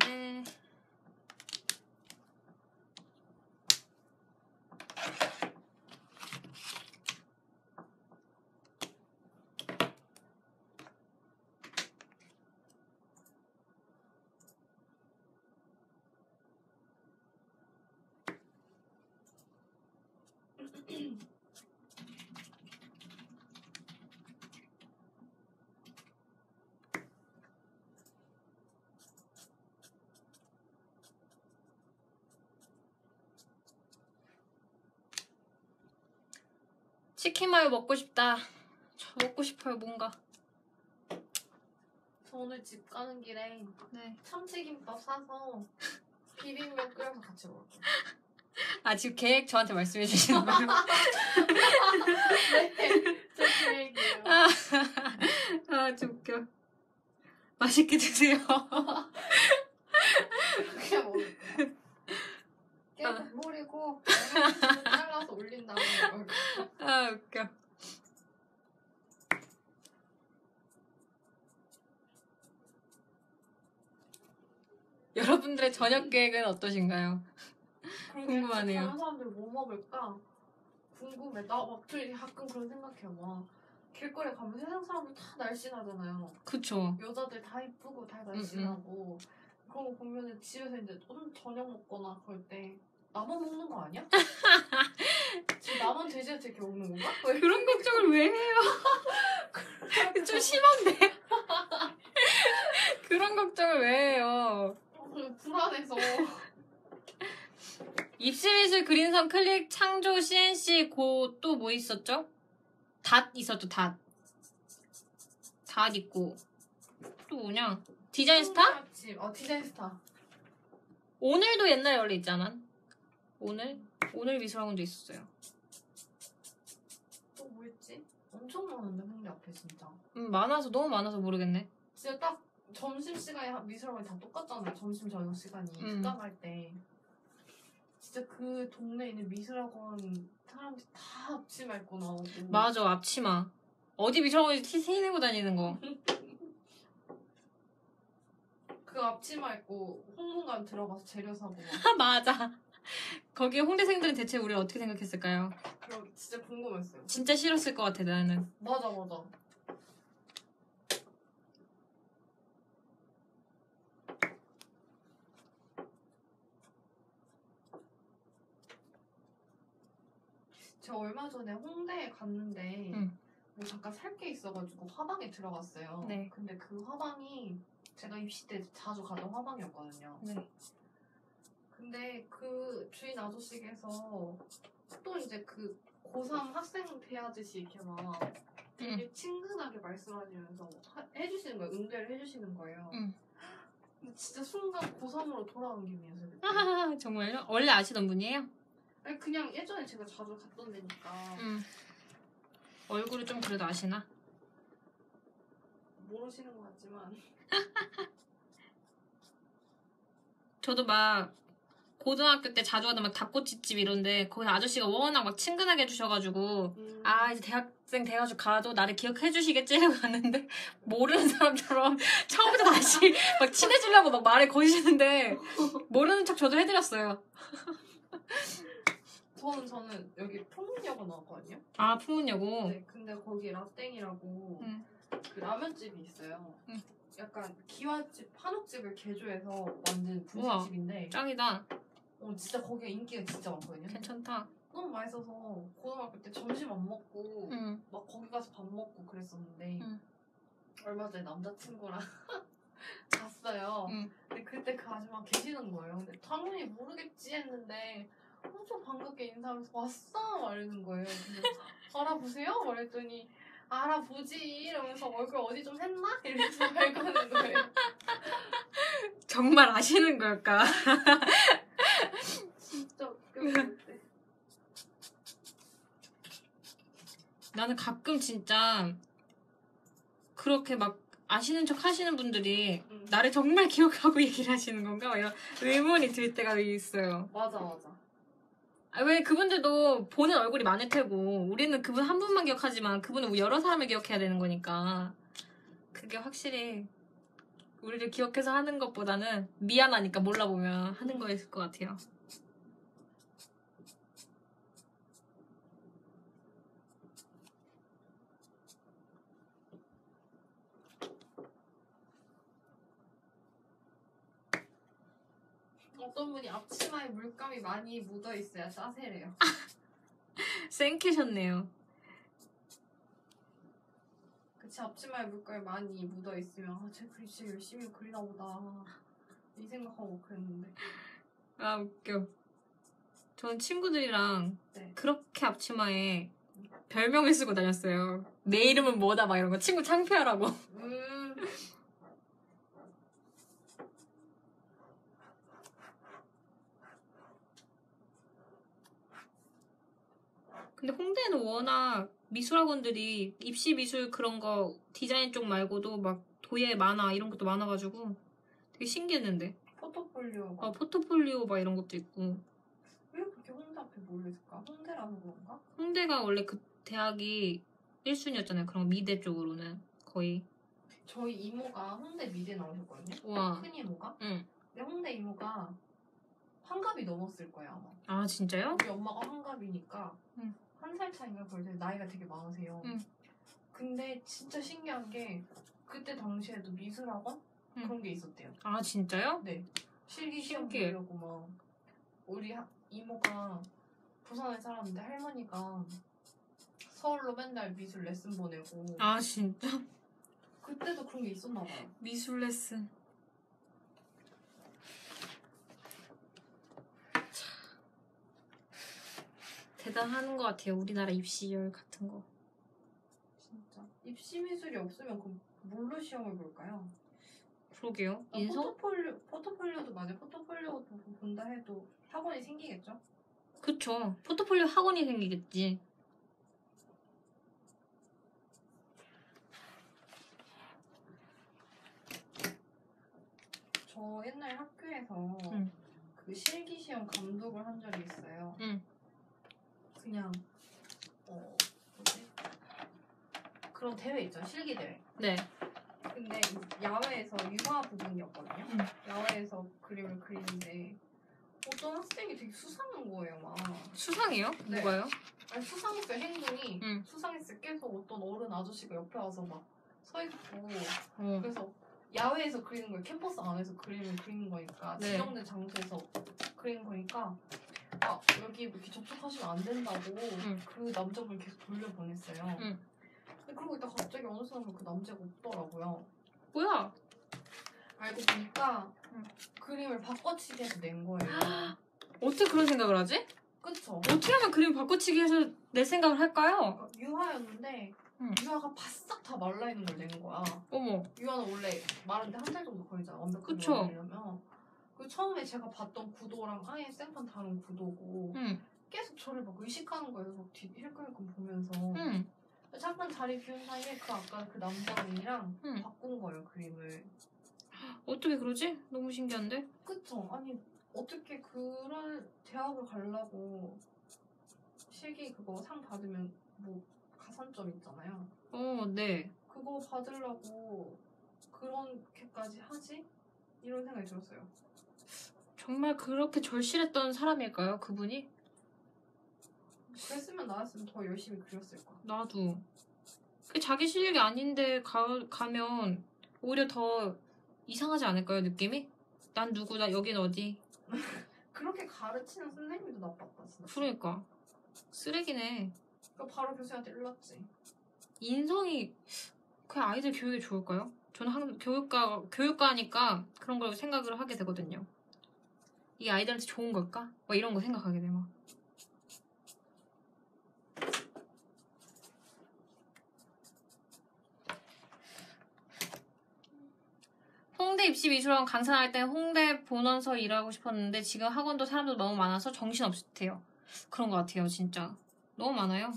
치킨마요 먹고 싶다. 저 먹고 싶어요, 뭔가. 저 오늘 집 가는 길에 참치김밥 사서 비빔면 끓여서 같이 먹을게요. 아, 지금 계획 저한테 말씀해 주시는 거예요? 네, 저 계획이에요. 아, 좀 웃겨. 맛있게 드세요. 그렇게 먹을 거야. 계속 모리고 잘라서 올린 다음에 먹을 거야. 아, 웃겨. 여러분들의 저녁 계획은 어떠신가요? 궁금하네요. 다른 사람들 뭐 먹을까? 궁금해. 나 막 가끔 그런 생각해요. 막 길거리 가면 세상 사람들 다 날씬하잖아요. 그쵸. 여자들 다 이쁘고 다 날씬하고 그런 거 보면은 집에서 이제 좀 저녁 먹거나 그럴 때 나만 먹는 거 아니야? 지금 나만 돼지한테 이렇게 먹는 건가? 그런 걱정을 왜 해요? 좀 심한데? 그런 걱정을 왜 해요? 불안해서. 입시미술 그린선 클릭 창조 CNC 고 또 뭐 있었죠? 닷 있었죠. 닷 있고 또 뭐냐? 디자인스타? 디자인스타 오늘도 옛날에 원래 있잖아. 오늘 미술학원도 있었어요. 또 뭐 있지? 엄청 많은데 홍대 앞에 진짜. 많아서 너무 많아서 모르겠네. 진짜 딱 점심시간이 미술학원이 다 똑같잖아요. 점심 저녁시간이 식당 갈 때 진짜 그 동네에 있는 미술학원 사람들이 다 앞치마 입고 나오고. 맞아, 앞치마. 어디 미술학원에서 티 세이내고 다니는 거. 그 앞치마 입고 홍문관 들어가서 재료 사고. 맞아. 거기에 홍대생들은 대체 우리를 어떻게 생각했을까요? 진짜 궁금했어요. 진짜 싫었을 것 같아, 나는. 맞아. 저 얼마 전에 홍대에 갔는데 뭐 잠깐 살 게 있어가지고 화방에 들어갔어요. 네. 근데 그 화방이 제가 입시 때 자주 가던 화방이었거든요. 네. 근데 그 주인 아저씨께서 또 이제 그 고3 학생 대하듯이 이렇게 막 되게 친근하게 말씀하시면서 해주시는 거예요. 응대를 해주시는 거예요. 근데 진짜 순간 고3으로 돌아온 기분이었어요. 아, 정말요? 원래 아시던 분이에요? 아니 그냥 예전에 제가 자주 갔던 데니까. 얼굴이 좀 그래도 아시나? 모르시는 것 같지만. 저도 막 고등학교 때 자주 가던 막 닭꼬치집 이런데 거기 아저씨가 워낙 막 친근하게 해주셔가지고 아 이제 대학생 돼가지고 가도 나를 기억해주시겠지 하고 갔는데 모르는 사람처럼 처음부터 다시 막 친해지려고 막 말을 거시는데 모르는 척 저도 해드렸어요. 저는 여기 풍문여고 나왔거든요. 아, 풍문여고? 네, 근데 거기 라땡이라고 그 라면집이 있어요. 약간 기와집, 한옥집을 개조해서 만든 분식집인데. 짱이다. 진짜 거기가 인기가 진짜 많거든요. 괜찮다. 너무 맛있어서 고등학교 때 점심 안 먹고 막 거기 가서 밥 먹고 그랬었는데 얼마 전에 남자친구랑 갔어요. 근데 그때 그 아줌마 계시는 거예요. 근데 당연히 모르겠지 했는데 엄청 반갑게 인사하면서 왔어! 말하는 거예요. 근데 알아보세요? 말했더니 알아보지! 이러면서 얼굴 어디 좀 했나? 이러면서 말하는 거예요. 정말 아시는 걸까? 진짜 웃겨. 나는 가끔 진짜 그렇게 막 아시는 척 하시는 분들이 나를 정말 기억하고 얘기를 하시는 건가? 이런 의문이 들 때가 있어요. 맞아. 왜 그분들도 보는 얼굴이 많을 테고 우리는 그분 한 분만 기억하지만 그분은 여러 사람을 기억해야 되는 거니까 그게 확실히 우리를 기억해서 하는 것보다는 미안하니까 몰라보면 하는 거일 것 같아요. 어떤 분이 앞치마에 물감이 많이 묻어있어야 짜세래요. 쌩캐셨네요. 그치, 앞치마에 물감이 많이 묻어있으면 아, 쟤 그림 진짜 열심히 그리나 보다 이 생각하고 그랬는데. 아, 웃겨. 전 친구들이랑 그렇게 앞치마에 별명을 쓰고 다녔어요. 내 이름은 뭐다 막 이런 거 친구 창피하라고. 근데 홍대는 워낙 미술학원들이 입시 미술 그런 거 디자인 쪽 말고도 막 도예 만화 이런 것도 많아가지고 되게 신기했는데. 포트폴리오. 막. 어, 포트폴리오 막 이런 것도 있고. 왜 그렇게 홍대 앞에 몰렸을까? 홍대라서 그런가? 홍대가 원래 그 대학이 1순위였잖아요. 그런 미대 쪽으로는 거의. 저희 이모가 홍대 미대 나오셨거든요. 와. 큰 이모가. 응. 근데 홍대 이모가 환갑이 넘었을 거예요 아마. 아 진짜요? 우리 엄마가 환갑이니까 응. 한 살 차이인가 그런데 나이가 되게 많으세요. 응. 근데 진짜 신기한 게 그때 당시에도 미술학원 응. 그런 게 있었대요. 아 진짜요? 네. 실기 시험 보려고 막 우리 이모가 부산에 살았는데 할머니가 서울로 맨날 미술 레슨 보내고. 아 진짜? 그때도 그런 게 있었나 봐요. 미술 레슨. 대단한 것 같아요. 우리나라 입시열 같은 거. 진짜. 입시 미술이 없으면 그럼 뭘로 시험을 볼까요? 그러게요. 인성? 포트폴리오도 맞아요. 포트폴리오도 본다 해도 학원이 생기겠죠? 그쵸. 포트폴리오 학원이 생기겠지. 저 옛날 학교에서 그 실기시험 감독을 한 적이 있어요. 그냥 뭐지? 그런 대회 있죠. 실기 대회. 네. 근데 야외에서 유화 부분이었거든요. 야외에서 그림을 그리는데 어떤 학생이 되게 수상한 거예요. 막. 수상해요? 네. 뭐가요? 아니 수상했어요. 행동이 수상했어요. 계속 어떤 어른 아저씨가 옆에 와서 막 서있고 그래서 야외에서 그리는 거예요. 캠퍼스 안에서 그림을 그리는 거니까 네. 지정된 장소에서 그리는 거니까 아 여기 이렇게 접촉하시면 안 된다고 그 남자분 계속 돌려보냈어요. 근데 그러고 있다 갑자기 어느 순간 그 남자가 없더라고요. 뭐야? 알고 보니까 그림을 바꿔치기 해서 낸 거예요. 어떻게 그런 생각을 하지? 그쵸. 어떻게 하면 그림을 바꿔치기 해서 낼 생각을 할까요? 유화였는데 유화가 바싹 다 말라있는 걸 낸 거야. 어머. 유화는 원래 마른데 한 달 정도 걸리잖아. 완벽한 걸 내려면. 그 처음에 제가 봤던 구도랑 아예 생판 다른 구도고 계속 저를 막 의식하는 거예요. 막 뒤 힐끔힐끔 보면서 잠깐 자리 비운 사이에 그 아까 그 남자분이랑 바꾼 거예요. 그림을. 어떻게 그러지? 너무 신기한데? 그쵸. 아니 어떻게 그런 대학을 가려고 실기 그거 상 받으면 뭐 가산점 있잖아요. 어, 네. 그거 받으려고 그렇게까지 하지? 이런 생각이 들었어요. 정말 그렇게 절실했던 사람일까요? 그분이? 그랬으면 나였으면 더 열심히 그렸을 거야. 나도. 그게 자기 실력이 아닌데 가면 오히려 더 이상하지 않을까요? 느낌이? 난 누구다. 여긴 어디. 그렇게 가르치는 선생님도 나빴다. 진짜. 그러니까. 쓰레기네. 그러니까 바로 교수한테 일렀지. 인성이 그냥 아이들 교육에 좋을까요? 저는 항상 교육과니까 그런 걸 생각을 하게 되거든요. 이게 아이들한테 좋은 걸까? 막 이런 거 생각하게 돼, 막. 홍대 입시 미술학원 강산할 때 홍대 본원서 일하고 싶었는데 지금 학원도 사람도 너무 많아서 정신없대요. 그런 것 같아요, 진짜. 너무 많아요.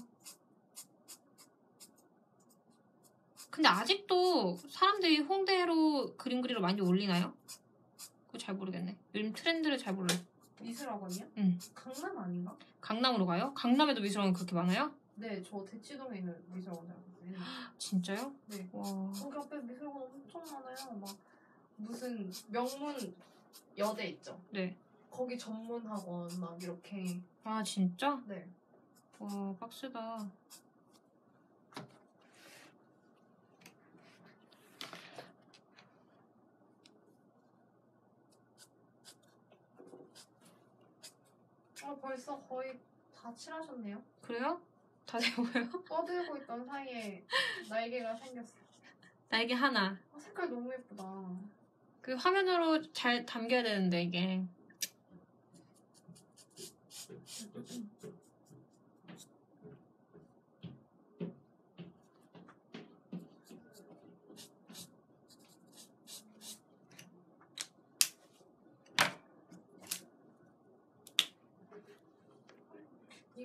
근데 아직도 사람들이 홍대로 그림 그리러 많이 올리나요? 잘 모르겠네. 요즘 트렌드를 잘 몰라. 미술학원이요? 응. 강남 아닌가? 강남으로 가요? 강남에도 미술학원 그렇게 많아요? 네, 저 대치동에 있는 미술학원에 있어요. 진짜요? 네. 와. 거기 앞에 미술학원 엄청 많아요. 막 무슨 명문 여대 있죠? 네. 거기 전문학원 막 이렇게. 아 진짜? 네. 와 빡세다. 벌써 거의 다 칠하셨네요. 그래요? 다 되고요? 떠들고 있던 사이에 날개가 생겼어요. 날개 하나. 아, 색깔 너무 예쁘다. 그 화면으로 잘 담겨야 되는데 이게.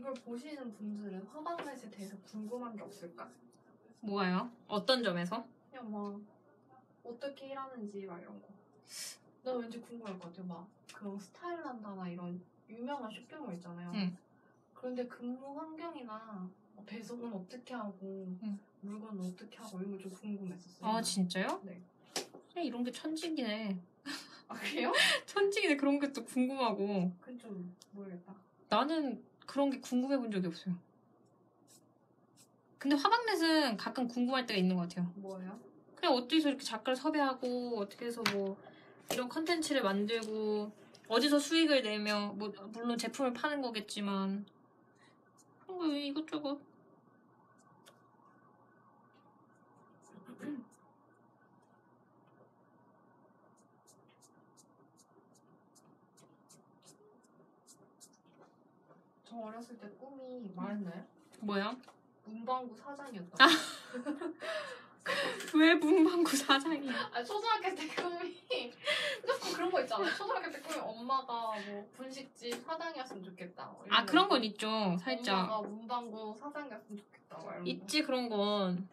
이걸 보시는 분들은 화방넷에 대해서 궁금한 게 없을까? 뭐가요? 어떤 점에서? 그냥 막 어떻게 일하는지 막 이런 거. 난 왠지 궁금할 것 같아. 막 그런 스타일란다나 이런 유명한 쇼핑몰 있잖아요. 그런데 근무 환경이나 배송은 어떻게 하고 물건은 어떻게 하고 이런 거 좀 궁금했었어요. 아 진짜요? 네. 그래 이런 게 천직이네. 아 그래요? 천직이네. 그런 게 또 궁금하고. 그건 좀 모르겠다. 나는 그런 게 궁금해 본 적이 없어요. 근데 화방넷은 가끔 궁금할 때가 있는 것 같아요. 뭐예요? 그냥 어디서 이렇게 작가를 섭외하고 어떻게 해서 뭐 이런 컨텐츠를 만들고 어디서 수익을 내며 뭐 물론 제품을 파는 거겠지만 그런 거 이것저것. 저 어렸을 때 꿈이 말했나요? 뭐야? 문방구 사장이었다. 아. 왜 문방구 사장이야? 아 초등학교 때 꿈이 조금 그런 거 있잖아. 초등학교 때 꿈이 엄마가 뭐 분식집 사장이었으면 좋겠다. 아 그런 건 있죠. 살짝. 엄마가 문방구 사장이었으면 좋겠다. 막 이런 있지 거. 그런 건.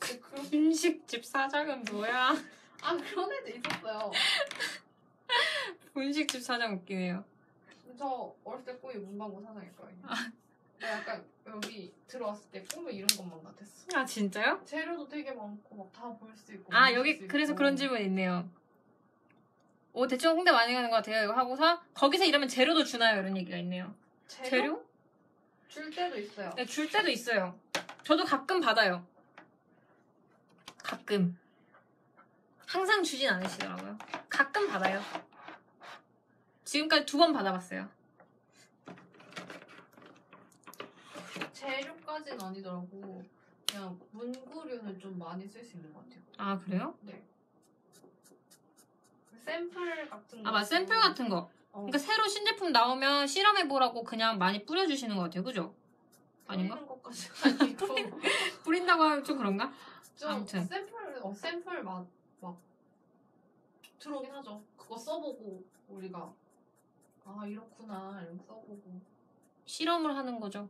그 분식집 사장은 뭐야? 아 그런 애도 있었어요. 분식집 사장 웃기네요. 저 어렸을 때 꿈이 문방구 사장이었거든요. 아. 약간 여기 들어왔을 때 꿈을 이룬 것만 같았어. 아 진짜요? 재료도 되게 많고 막 다 볼 수 있고. 아 여기 그래서 있고. 그런 질문 있네요. 오 대충 홍대 많이 가는 것 같아요. 이거 하고서 거기서 일하면 재료도 주나요? 이런 얘기가 있네요. 재료? 줄 때도 있어요. 네, 줄 때도 있어요. 저도 가끔 받아요. 가끔. 항상 주진 않으시더라고요. 가끔 받아요. 지금까지 2번 받아봤어요. 재료까지는 아니더라고. 그냥 문구류는 좀 많이 쓸 수 있는 것 같아요. 아 그래요? 네. 샘플 같은 거. 아 맞 샘플 같은 거. 그러니까 새로 신제품 나오면 실험해보라고 그냥 많이 뿌려주시는 것 같아요. 그죠? 아닌가? 뿌리는 것까지 아니고 뿌린다고 하면 좀 그런가? 좀 아무튼. 샘플 막 들어오긴 하죠. 그거 써보고 우리가 아 이렇구나 이렇게 써보고 실험을 하는 거죠.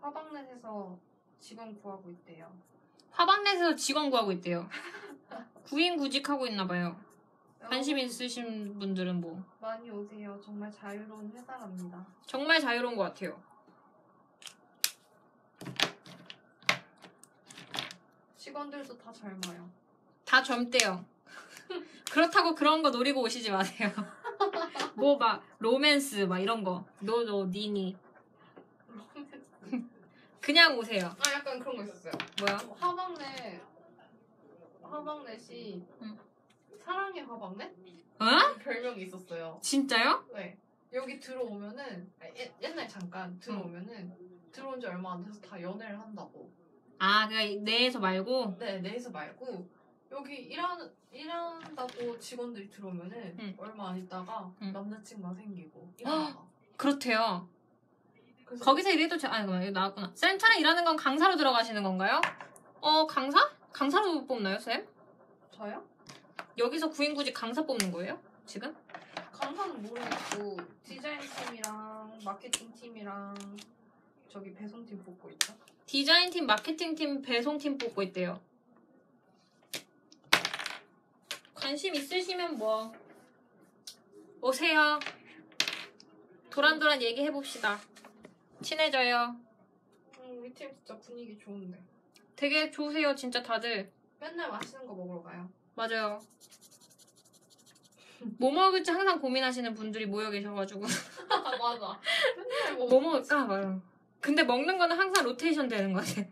화방넷에서 직원 구하고 있대요. 화방넷에서 직원 구하고 있대요. 구인구직하고 있나봐요. 관심 있으신 분들은 뭐 많이 오세요. 정말 자유로운 회사랍니다. 정말 자유로운 것 같아요. 직원들도 다 젊어요. 다 젊대요. 그렇다고 그런 거 노리고 오시지 마세요. 뭐 막 로맨스 막 이런 거 노노 니니 그냥 오세요. 아 약간 그런 거 있었어요. 뭐야? 화방넷이 사랑의 화방넷? 어? 별명이 있었어요. 진짜요? 네. 여기 들어오면은 옛날 잠깐 들어오면은 들어온 지 얼마 안 돼서 다 연애를 한다고. 아, 그러니까 내에서 말고? 네, 내에서 말고 여기 일한다고 직원들이 들어오면은 얼마 안 있다가 남자친구가 생기고 이러다가. 그렇대요. 거기서 일해도 아, 이거 나왔구나. 센터에 일하는 건 강사로 들어가시는 건가요? 강사? 강사로 뽑나요, 쌤? 저요? 여기서 구인구직 강사 뽑는 거예요? 지금? 강사는 모르겠고 디자인팀이랑 마케팅팀이랑 저기 배송팀 뽑고 있죠? 디자인팀, 마케팅팀, 배송팀 뽑고 있대요. 관심 있으시면 뭐 오세요. 도란도란 얘기해봅시다. 친해져요. 우리 팀 진짜 분위기 좋은데. 되게 좋으세요 진짜 다들. 맨날 맛있는 거 먹으러 가요. 맞아요. 뭐 먹을지 항상 고민하시는 분들이 모여 계셔가지고. 맞아. 맨날 뭐 먹을까? 맞아. 근데 먹는 거는 항상 로테이션 되는 거 같아.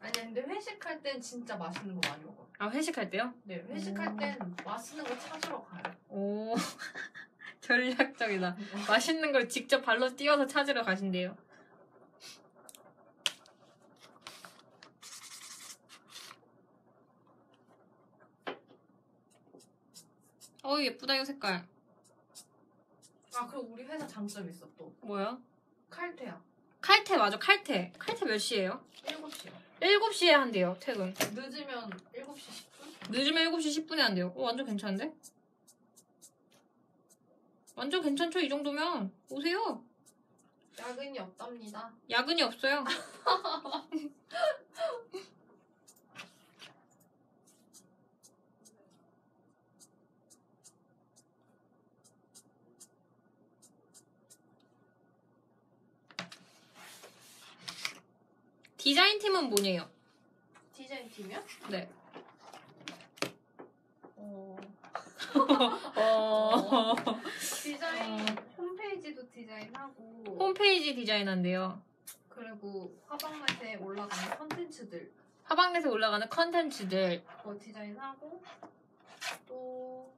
아니 근데 회식할 땐 진짜 맛있는 거 많이 먹어. 아 회식할 때요? 네 회식할 땐 맛있는 거 찾으러 가요. 오 전략적이다. 맛있는 걸 직접 발로 뛰어서 찾으러 가신대요. 예쁘다 이 색깔. 아 그리고 우리 회사 장점 있어 또. 뭐야? 칼퇴야. 칼퇴 맞아. 칼퇴. 칼퇴 몇 시에요? 7시요. 7시에 한대요. 퇴근. 늦으면 7시 10분? 늦으면 7시 10분에 한대요. 어, 완전 괜찮은데? 완전 괜찮죠? 이 정도면 오세요. 야근이 없답니다. 야근이 없어요. 디자인팀은 뭐예요? 디자인팀이요? 네. 디자인 홈페이지도 디자인하고 홈페이지 디자인한대요. 그리고 화방넷에 올라가는 컨텐츠들 그거 디자인하고 또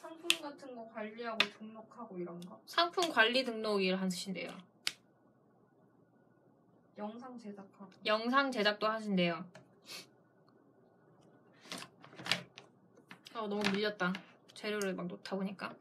상품 같은 거 관리하고 등록하고 이런 거 상품 관리 등록 일 하신대요. 영상 제작하고 영상 제작도 하신대요. 아, 너무 밀렸다. 재료를 막 놓다 보니까.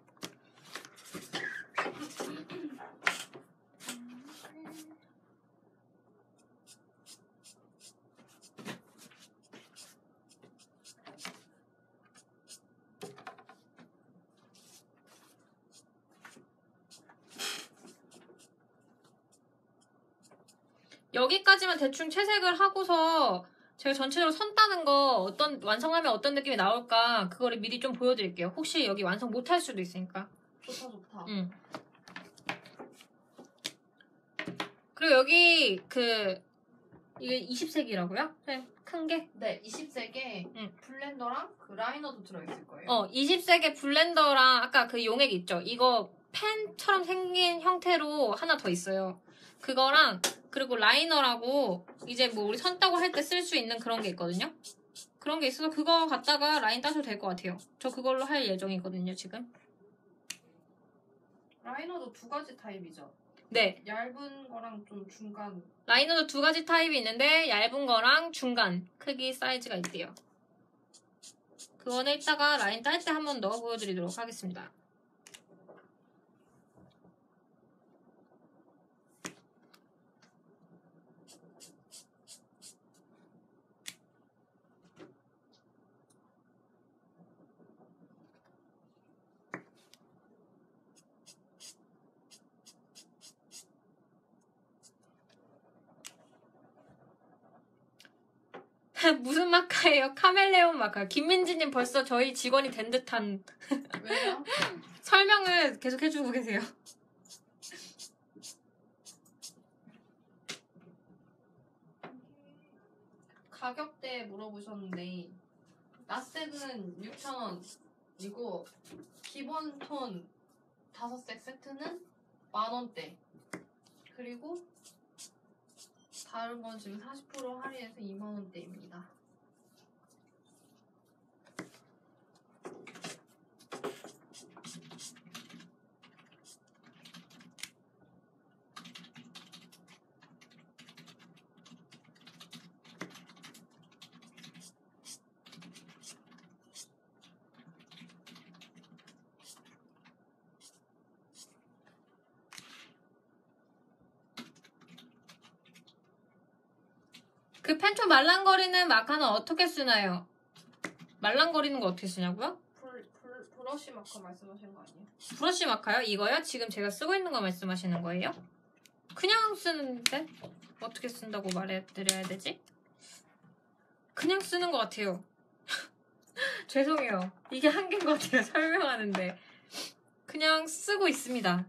여기까지만 대충 채색을 하고서 제가 전체적으로 선 따는 거 어떤 완성하면 어떤 느낌이 나올까 그거를 미리 좀 보여드릴게요. 혹시 여기 완성 못할 수도 있으니까. 좋다 좋다. 응. 그리고 여기 그 이게 20색이라고요? 네, 큰 게? 네, 20색에 응. 블렌더랑 그라이너도 들어있을 거예요. 어, 20색에 블렌더랑 아까 그 용액 있죠? 이거 펜처럼 생긴 형태로 하나 더 있어요. 그거랑 그리고 라이너라고 이제 뭐 우리 선 따고 할 때 쓸 수 있는 그런 게 있거든요. 그런 게 있어서 그거 갖다가 라인 따셔도 될 것 같아요. 저 그걸로 할 예정이거든요 지금. 라이너도 두 가지 타입이죠? 네. 얇은 거랑 좀 중간. 라이너도 두 가지 타입이 있는데 얇은 거랑 중간 크기 사이즈가 있대요. 그거는 이따가 라인 딸 때 한번 넣어 보여드리도록 하겠습니다. 무슨 마카예요? 카멜레온 마카. 김민지님 벌써 저희 직원이 된 듯한. 왜요? 설명을 계속 해주고 계세요. 가격대 물어보셨는데 낫색은 6,000원이고 기본 톤 5색 세트는 만원대. 그리고 다른 건 지금 40% 할인해서 2만원대입니다. 그 펜촉 말랑거리는 마카는 어떻게 쓰나요? 말랑거리는 거 어떻게 쓰냐고요? 브러쉬 마카 말씀하시는 거 아니에요? 브러쉬 마카요? 이거요? 지금 제가 쓰고 있는 거 말씀하시는 거예요? 그냥 쓰는데 어떻게 쓴다고 말해드려야 되지? 그냥 쓰는 거 같아요. 죄송해요. 이게 한계인 거 같아요. 설명하는데. 그냥 쓰고 있습니다.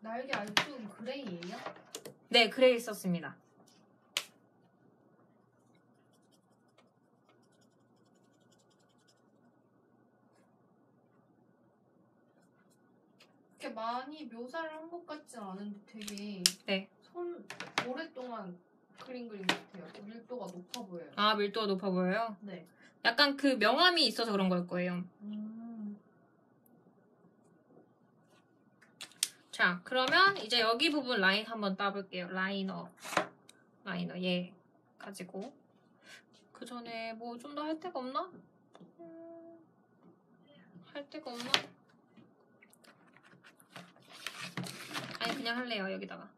날개 알쪽은 그레이예요? 네, 그레이 썼습니다. 그렇게 많이 묘사를 한 것 같진 않은데 되게 네. 오랫동안 그린 것 같아요. 밀도가 높아 보여요. 아, 밀도가 높아 보여요? 네. 약간 그 명암이 있어서 그런 걸 거예요. 자, 그러면 이제 여기 부분 라인 한번 따볼게요. 라이너 예 가지고 그 전에 뭐 좀 더 할 데가 없나? 할 데가 없나? 아니 그냥 할래요. 여기다가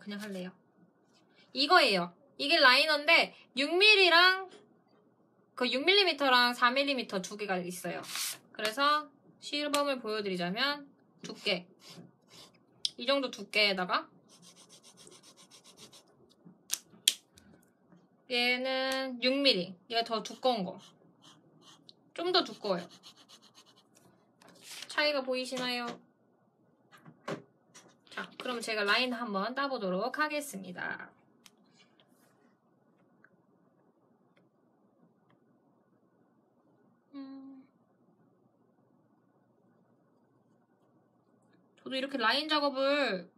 그냥 할래요. 이거예요. 이게 라이너인데 6mm랑 그 6mm랑 4mm 두 개가 있어요. 그래서 시범을 보여드리자면 두께 이 정도 두께에다가 얘는 6mm. 얘가 더 두꺼운 거. 좀 더 두꺼워요. 차이가 보이시나요? 자, 그럼 제가 라인 한번 따보도록 하겠습니다. 저도 이렇게 라인 작업을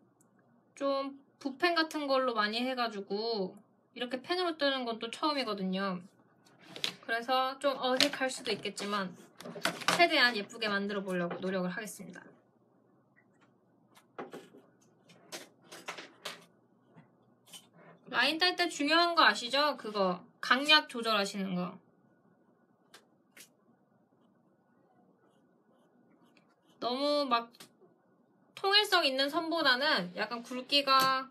좀 붓펜 같은 걸로 많이 해가지고 이렇게 펜으로 뜨는 건 또 처음이거든요. 그래서 좀 어색할 수도 있겠지만 최대한 예쁘게 만들어 보려고 노력을 하겠습니다. 라인 딸 때 중요한 거 아시죠? 그거 강약 조절하시는 거. 너무 막 통일성 있는 선보다는 약간 굵기가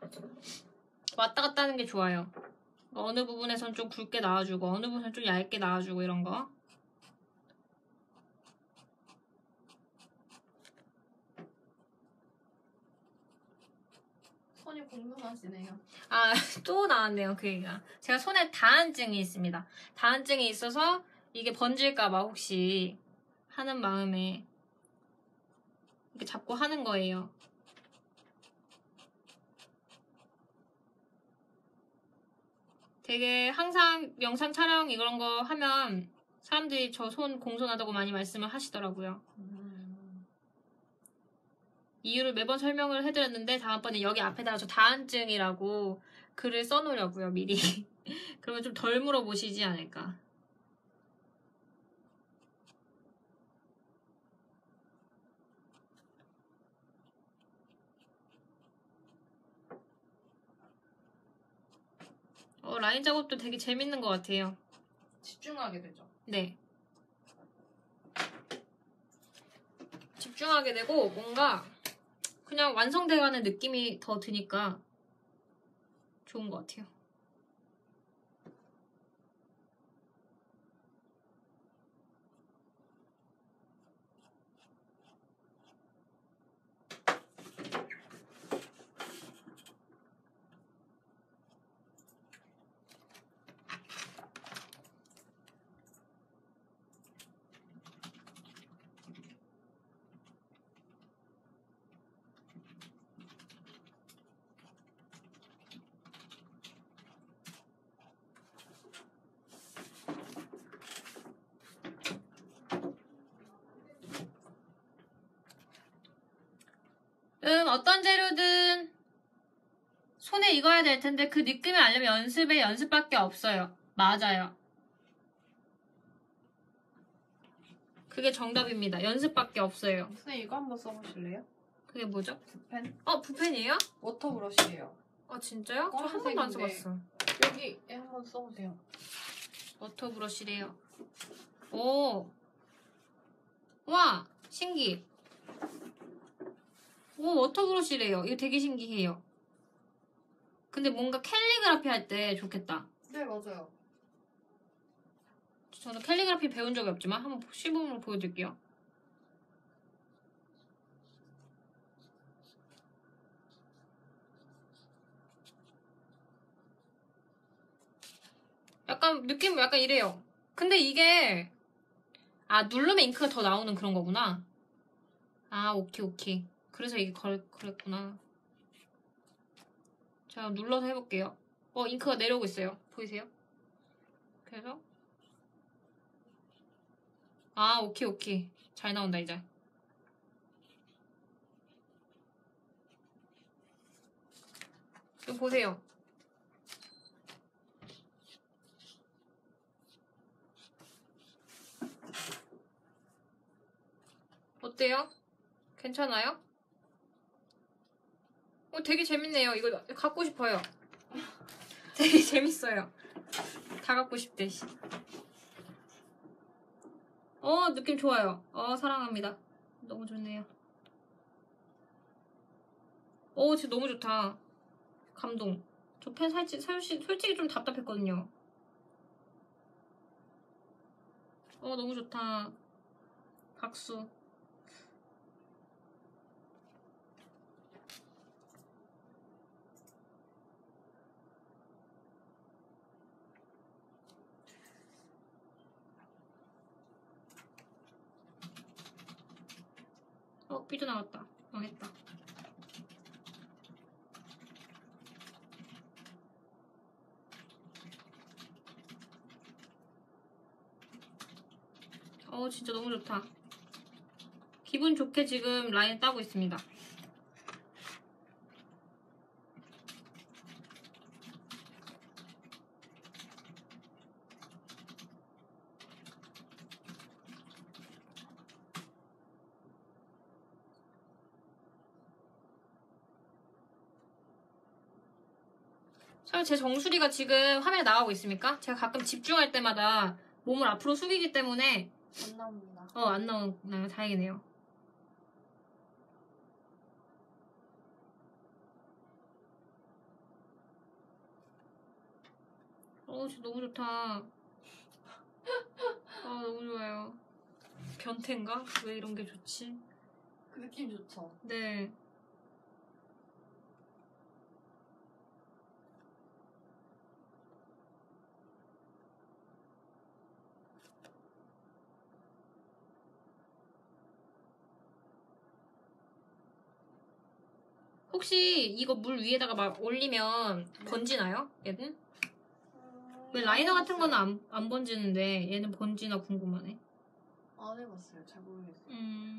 왔다 갔다 하는 게 좋아요. 어느 부분에선 좀 굵게 나와주고 어느 부분에선 좀 얇게 나와주고 이런 거. 손이 공손하시네요. 아, 또 나왔네요. 그 얘기가. 제가 손에 다한증이 있습니다. 다한증이 있어서 이게 번질까봐 혹시 하는 마음에 이렇게 잡고 하는 거예요. 되게 항상 영상 촬영 이런 거 하면 사람들이 저 손 공손하다고 많이 말씀을 하시더라고요. 이유를 매번 설명을 해드렸는데 다음번에 여기 앞에다가 저 다한증이라고 글을 써놓으려고요. 미리. 그러면 좀 덜 물어보시지 않을까. 라인 작업도 되게 재밌는 것 같아요. 집중하게 되죠? 네. 집중하게 되고 뭔가 그냥 완성돼가는 느낌이 더 드니까 좋은 것 같아요. 어떤 재료든 손에 익어야 될 텐데 그 느낌을 알려면 연습에 연습밖에 없어요. 맞아요. 그게 정답입니다. 연습밖에 없어요. 선생님 이거 한번 써보실래요? 그게 뭐죠? 붓펜? 붓펜이에요? 워터브러쉬예요. 아 진짜요? 저 한 번도 안 써봤어. 여기에 한번 써보세요. 워터브러쉬래요. 오, 와 신기. 오, 워터브러쉬래요. 이거 되게 신기해요. 근데 뭔가 캘리그라피 할 때 좋겠다. 네, 맞아요. 저는 캘리그라피 배운 적이 없지만 한번 시범으로 보여드릴게요. 약간 느낌 약간 이래요. 근데 이게 누르면 잉크가 더 나오는 그런 거구나. 아, 오케이. 그래서 이게 그랬구나. 자, 눌러서 해볼게요. 잉크가 내려오고 있어요. 보이세요? 그래서. 아, 오케이. 잘 나온다, 이제. 이거 보세요. 어때요? 괜찮아요? 되게 재밌네요. 이거 갖고 싶어요. 되게 재밌어요. 다 갖고 싶대. 느낌 좋아요. 사랑합니다. 너무 좋네요. 진짜 너무 좋다. 감동. 저 펜 솔직히 좀 답답했거든요. 너무 좋다. 박수. 삐도 나왔다. 망했다. 진짜 너무 좋다. 기분 좋게 지금 라인 따고 있습니다. 제 정수리가 지금 화면에 나오고 있습니까? 제가 가끔 집중할 때마다 몸을 앞으로 숙이기 때문에 안 나옵니다. 안 나오나요? 다행이네요. 진짜 너무 좋다. 너무 좋아요. 변태인가? 왜 이런 게 좋지? 그 느낌 좋죠? 네. 혹시 이거 물 위에다가 막 올리면 번지나요? 얘는? 왜 라이너 같은 거는 안 번지는데 얘는 번지나 궁금하네. 안 해봤어요. 잘 모르겠어요.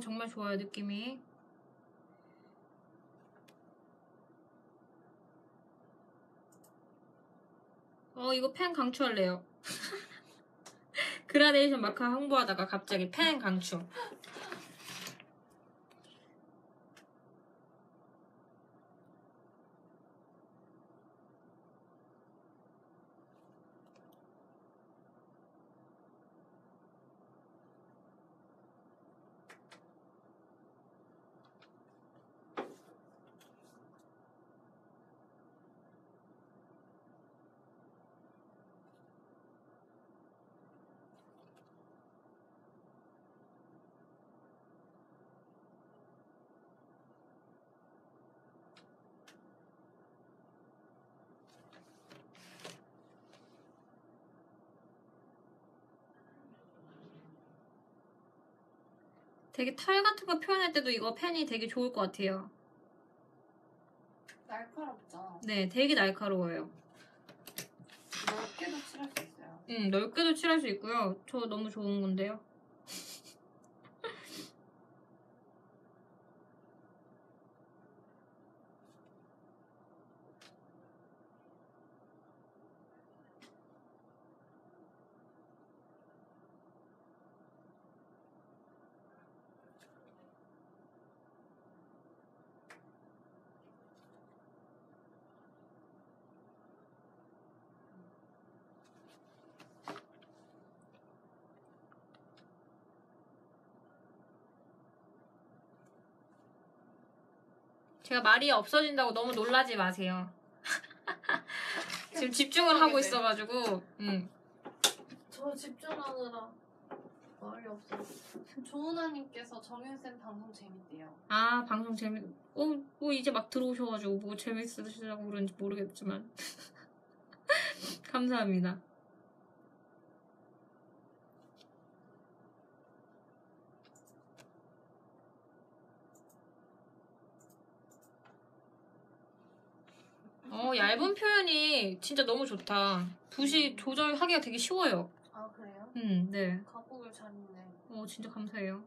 정말 좋아요, 느낌이. 이거 펜 강추할래요. 그라데이션 마카 홍보하다가 갑자기 펜 강추. 되게 털 같은 거 표현할 때도 이거 펜이 되게 좋을 것 같아요. 날카롭죠? 네, 되게 날카로워요. 넓게도 칠할 수 있어요. 넓게도 칠할 수 있고요. 저 너무 좋은 건데요. 제가 말이 없어진다고 너무 놀라지 마세요. 지금 집중을 하고 있어가지고. 저 집중하느라 말이 없어. 조은아님께서 정윤쌤 방송 재밌대요. 아 방송 재밌. 뭐 이제 막 들어오셔가지고 뭐 재밌으시다고 그런지 모르겠지만 감사합니다. 얇은 표현이 진짜 너무 좋다. 붓이 조절하기가 되게 쉬워요. 아 그래요? 네. 각국을 잘 있네. 진짜 감사해요.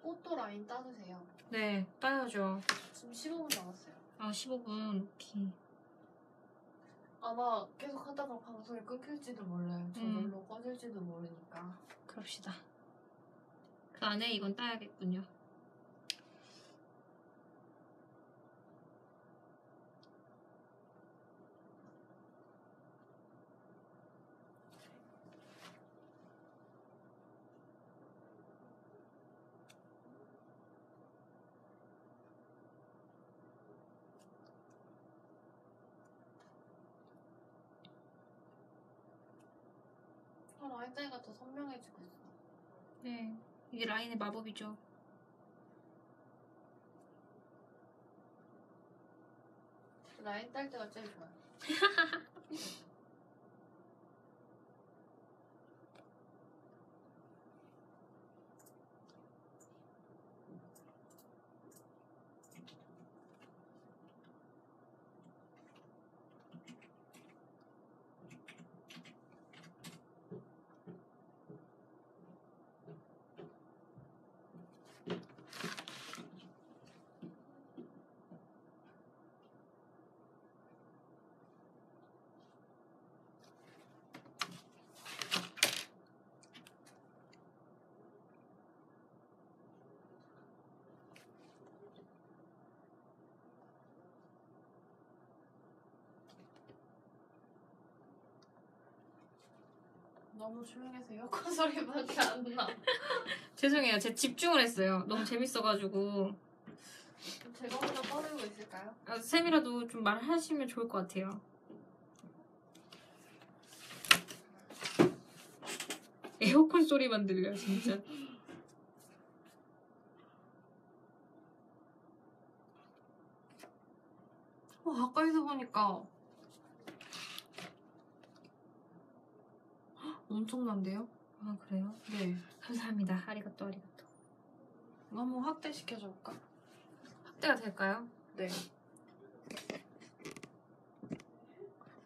꽃도 라인 따주세요. 네, 따야죠. 지금 15분 남았어요. 아 15분. 오케이. 아마 계속 하다가 방송이 끊길지도 몰라요. 저절로 꺼질지도 모르니까. 그럽시다. 그 안에 이건 따야겠군요. 글자가 더 선명해지고 있어. 네, 이게 라인의 마법이죠. 라인 딸 때가 제일 좋아. 너무 조용해서 에어컨 소리밖에 안 나. 죄송해요. 제가 집중을 했어요. 너무 재밌어가지고. 제가 혼자 꺼내고 있을까요? 아, 쌤이라도 좀 말하시면 좋을 것 같아요. 에어컨 소리만 들려요, 진짜. 가까이서 보니까 엄청난데요? 아 그래요? 네 감사합니다. 아리가또 아리가또. 한번 확대시켜줄까? 확대가 될까요? 네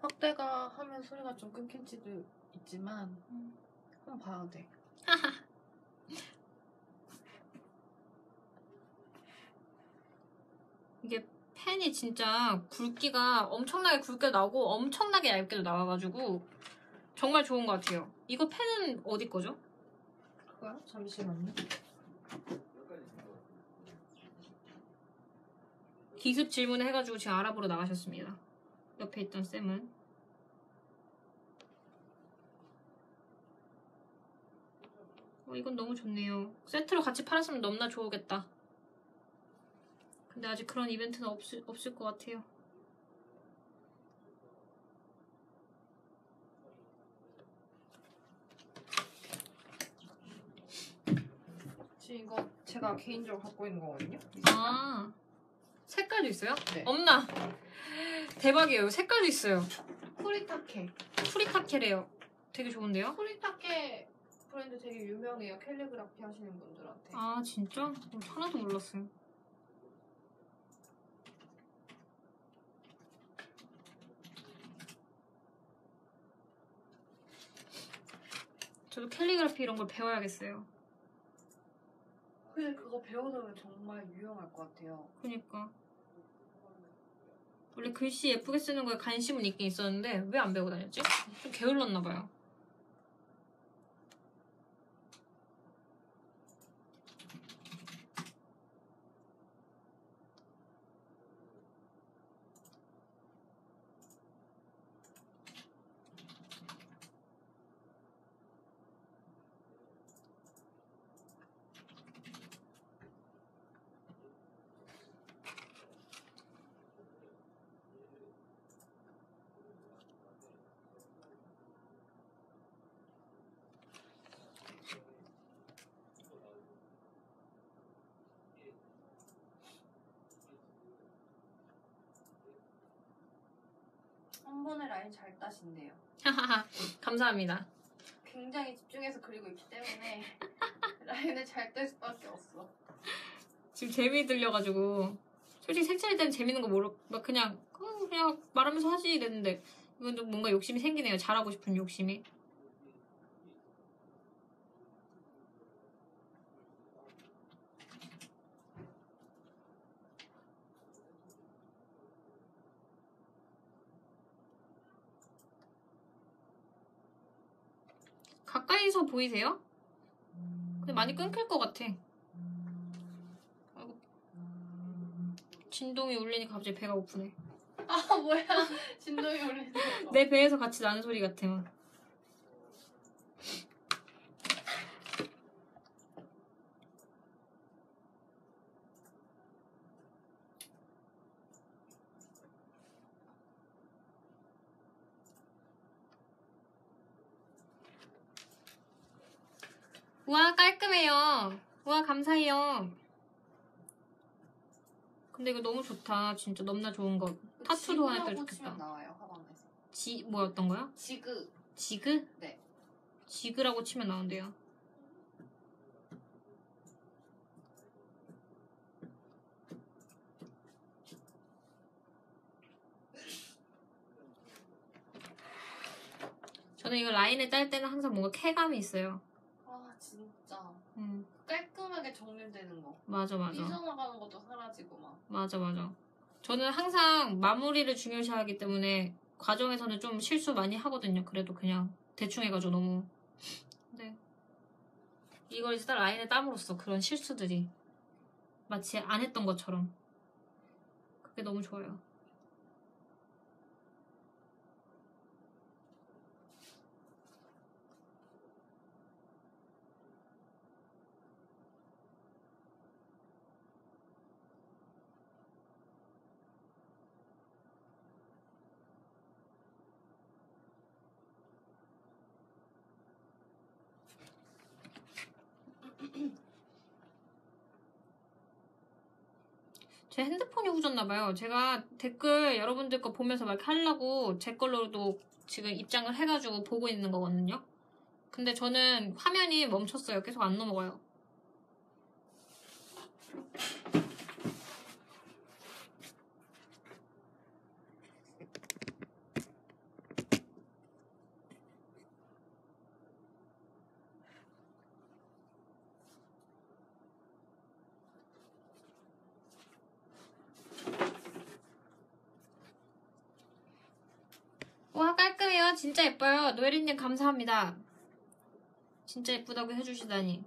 확대가 하면 소리가 좀 끊길지도 있지만 한번 봐야 돼. 이게 펜이 진짜 굵기가 엄청나게 굵게 나오고 엄청나게 얇게도 나와가지고 정말 좋은 것 같아요. 이거 펜은 어디 거죠? 그거요? 잠시만요. 기습 질문 해가지고 지금 알아보러 나가셨습니다. 옆에 있던 쌤은. 이건 너무 좋네요. 세트로 같이 팔았으면 너무나 좋겠다. 근데 아직 그런 이벤트는 없을 것 같아요. 이거 제가 개인적으로 갖고 있는 거거든요. 아 색깔도 있어요? 네. 엄나 대박이에요. 색깔도 있어요. 쿠리타케. 쿠리타케래요. 되게 좋은데요? 쿠리타케 브랜드 되게 유명해요. 캘리그라피 하시는 분들한테. 아 진짜? 하나도 몰랐어요. 저도 캘리그라피 이런 걸 배워야겠어요. 근데 그거 배워놓으면 정말 유용할 것 같아요. 그니까 원래 글씨 예쁘게 쓰는 거에 관심은 있긴 있었는데 왜 안 배우고 다녔지? 좀 게을렀나 봐요. 3번의 라인 잘 따신대요. 감사합니다. 굉장히 집중해서 그리고 있기 때문에 라인을 잘 뗄 수밖에 없어. 지금 재미 들려가지고 솔직히 색칠할 때는 재밌는 거 모르고 막 그냥 말하면서 하지 이랬는데 이건 좀 뭔가 욕심이 생기네요. 잘하고 싶은 욕심이. 가까이서 보이세요? 근데 많이 끊길 것 같아. 아이고. 진동이 울리니 갑자기 배가 고프네. 아 뭐야? 진동이 울리네. 내 배에서 같이 나는 소리 같아. 우와 깔끔해요. 우와 감사해요. 근데 이거 너무 좋다. 진짜 너무나 좋은 거. 타투도 하나 떼줬겠다. 나와요 화방넷. 지 뭐였던 거야? 지그. 지그? 네. 지그라고 치면 나온대요. 저는 이거 라인을 짤 때는 항상 뭔가 쾌감이 있어요. 진짜 깔끔하게 정리되는 거 맞아 삐져나가는 것도 사라지고 막 맞아 저는 항상 마무리를 중요시하기 때문에 과정에서는 좀 실수 많이 하거든요. 그래도 그냥 대충 해가지고 너무 네. 이걸 이제 라인에 땀으로써 그런 실수들이 마치 안 했던 것처럼 그게 너무 좋아요. 제 핸드폰이 후졌나봐요. 제가 댓글 여러분들 거 보면서 막 하려고 제 걸로도 지금 입장을 해가지고 보고 있는 거거든요. 근데 저는 화면이 멈췄어요. 계속 안 넘어가요. 진짜 예뻐요. 노예린님 감사합니다. 진짜 예쁘다고 해주시다니.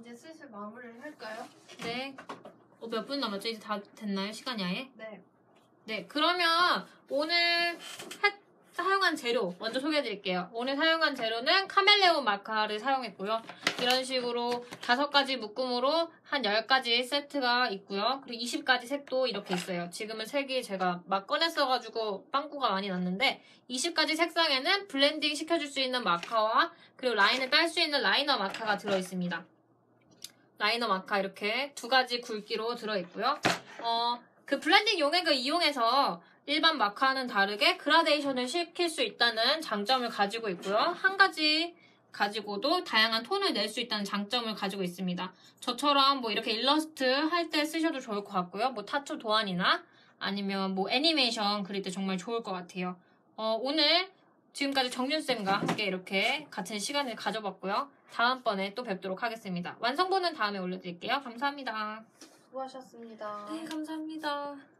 이제 슬슬 마무리를 할까요? 네. 몇 분 남았죠? 이제 다 됐나요? 시간이 아예? 네. 네, 그러면 오늘 사용한 재료 먼저 소개해드릴게요. 오늘 사용한 재료는 카멜레온 마카를 사용했고요. 이런 식으로 5가지 묶음으로 한 10가지 세트가 있고요. 그리고 20가지 색도 이렇게 있어요. 지금은 색이 제가 막 꺼내 써가지고 빵꾸가 많이 났는데 20가지 색상에는 블렌딩 시켜줄 수 있는 마카와 그리고 라인을 딸 수 있는 라이너 마카가 들어있습니다. 라이너 마카 이렇게 2가지 굵기로 들어있고요. 그 블렌딩 용액을 이용해서 일반 마카와는 다르게 그라데이션을 시킬 수 있다는 장점을 가지고 있고요. 한 가지 가지고도 다양한 톤을 낼 수 있다는 장점을 가지고 있습니다. 저처럼 뭐 이렇게 일러스트 할 때 쓰셔도 좋을 것 같고요. 뭐 타투 도안이나 아니면 뭐 애니메이션 그릴 때 정말 좋을 것 같아요. 오늘 지금까지 정윤쌤과 함께 이렇게 같은 시간을 가져봤고요. 다음번에 또 뵙도록 하겠습니다. 완성본은 다음에 올려드릴게요. 감사합니다. 수고하셨습니다. 네, 감사합니다.